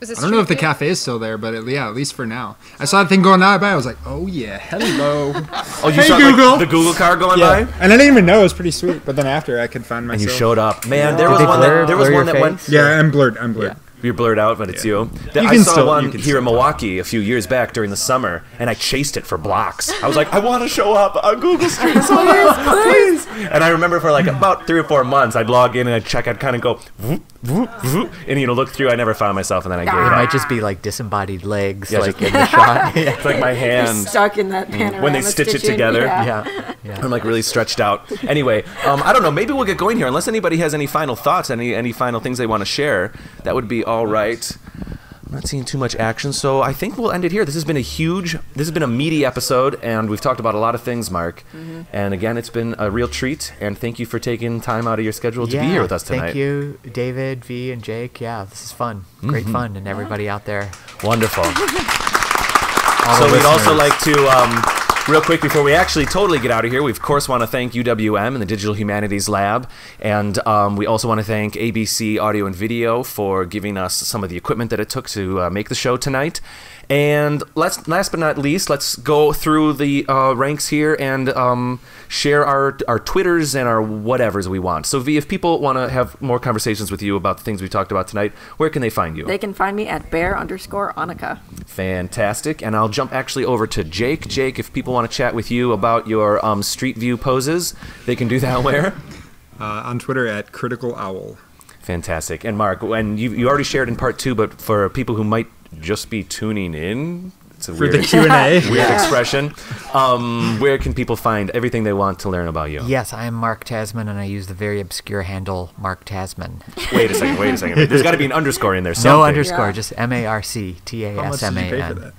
Was it I don't know if the cafe is still there, but it, yeah, at least for now. I saw the thing going by. I was like, oh, yeah, hello. oh, you hey, saw Google. Like, the Google car going yeah. by? And I didn't even know. It was pretty sweet. But then after, I could find myself. And you showed up. Man, there was one that, there was one that went. Yeah, I'm blurred. I'm blurred. Yeah. You're blurred out, but it's yeah. you. you I saw still, one here in Milwaukee a few years back during the summer, and I chased it for blocks. I was like, I want to show up on Google Street, please, please. And I remember for like about three or four months, I'd log in and I'd check, I'd kind of go, whoop, whoop, whoop, and you know, look through. I never found myself, and then I gave it up. It might just be like disembodied legs, yeah, like just, in the shot. Yeah. It's like my hand you're stuck in that panorama when they stitch stitching, it together. Yeah. Yeah. yeah, I'm like really stretched out. Anyway, um, I don't know. Maybe we'll get going here, unless anybody has any final thoughts, any any final things they want to share. That would be awesome. All right. I'm not seeing too much action, so I think we'll end it here. This has been a huge, this has been a meaty episode, and we've talked about a lot of things, Mark. Mm-hmm. And again, it's been a real treat, and thank you for taking time out of your schedule to yeah, be here with us tonight. Thank you, David, V, and Jake. Yeah, this is fun. Great mm-hmm. fun, and everybody out there. Wonderful. So we'd also like to... Um, Real quick, before we actually totally get out of here, we, of course, want to thank U W M and the Digital Humanities Lab. And um, we also want to thank A B C Audio and Video for giving us some of the equipment that it took to uh, make the show tonight. And let's, last but not least, let's go through the uh, ranks here and um, share our, our Twitters and our whatevers we want. So, V, if people want to have more conversations with you about the things we talked about tonight, where can they find you? They can find me at bear underscore Annika. Fantastic. And I'll jump actually over to Jake. Jake, if people want to chat with you about your um, Street View poses, they can do that where? Uh, on Twitter at Critical Owl. Fantastic. And Mark, and you, you already shared in part two, but for people who might just be tuning in, it's a for weird, the Q and A. weird yeah. expression, um, where can people find everything they want to learn about you? Yes, I'm Marc Tasman, and I use the very obscure handle Marc Tasman. Wait a second, wait a second. There's got to be an underscore in there somewhere. No underscore, yeah. just M A R C T A S M A N.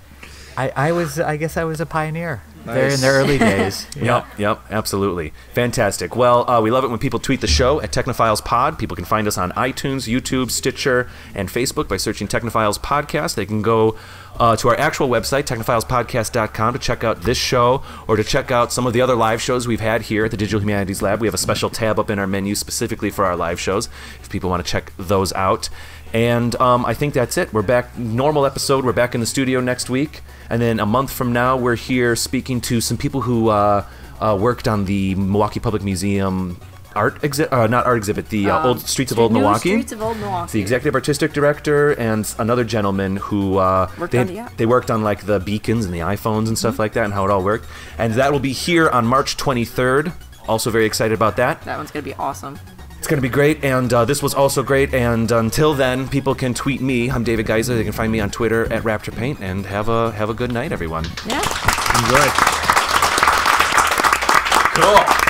I, I was, I guess I was a pioneer. Nice. There in the early days. Yeah. Yep, yep, absolutely. Fantastic. Well, uh, we love it when people tweet the show at Technophiles Pod. People can find us on iTunes, YouTube, Stitcher, and Facebook by searching Technophiles Podcast. They can go uh, to our actual website, technophiles podcast dot com, to check out this show or to check out some of the other live shows we've had here at the Digital Humanities Lab. We have a special tab up in our menu specifically for our live shows if people want to check those out. And um, I think that's it. We're back, normal episode. We're back in the studio next week. And then a month from now, we're here speaking to some people who uh, uh, worked on the Milwaukee Public Museum art exhibit, uh, not art exhibit, the uh, um, old Streets of Old Milwaukee. Streets of Old Milwaukee. It's the executive artistic director and another gentleman who uh, they, had, the they worked on like the beacons and the iPhones and stuff mm-hmm. like that and how it all worked. And that will be here on March twenty-third. Also very excited about that. That one's going to be awesome. It's going to be great, and uh, this was also great, and until then, people can tweet me. I'm David Geisler. They can find me on Twitter at RapturePaint, and have a have a good night, everyone. Yeah. Enjoy. Cool.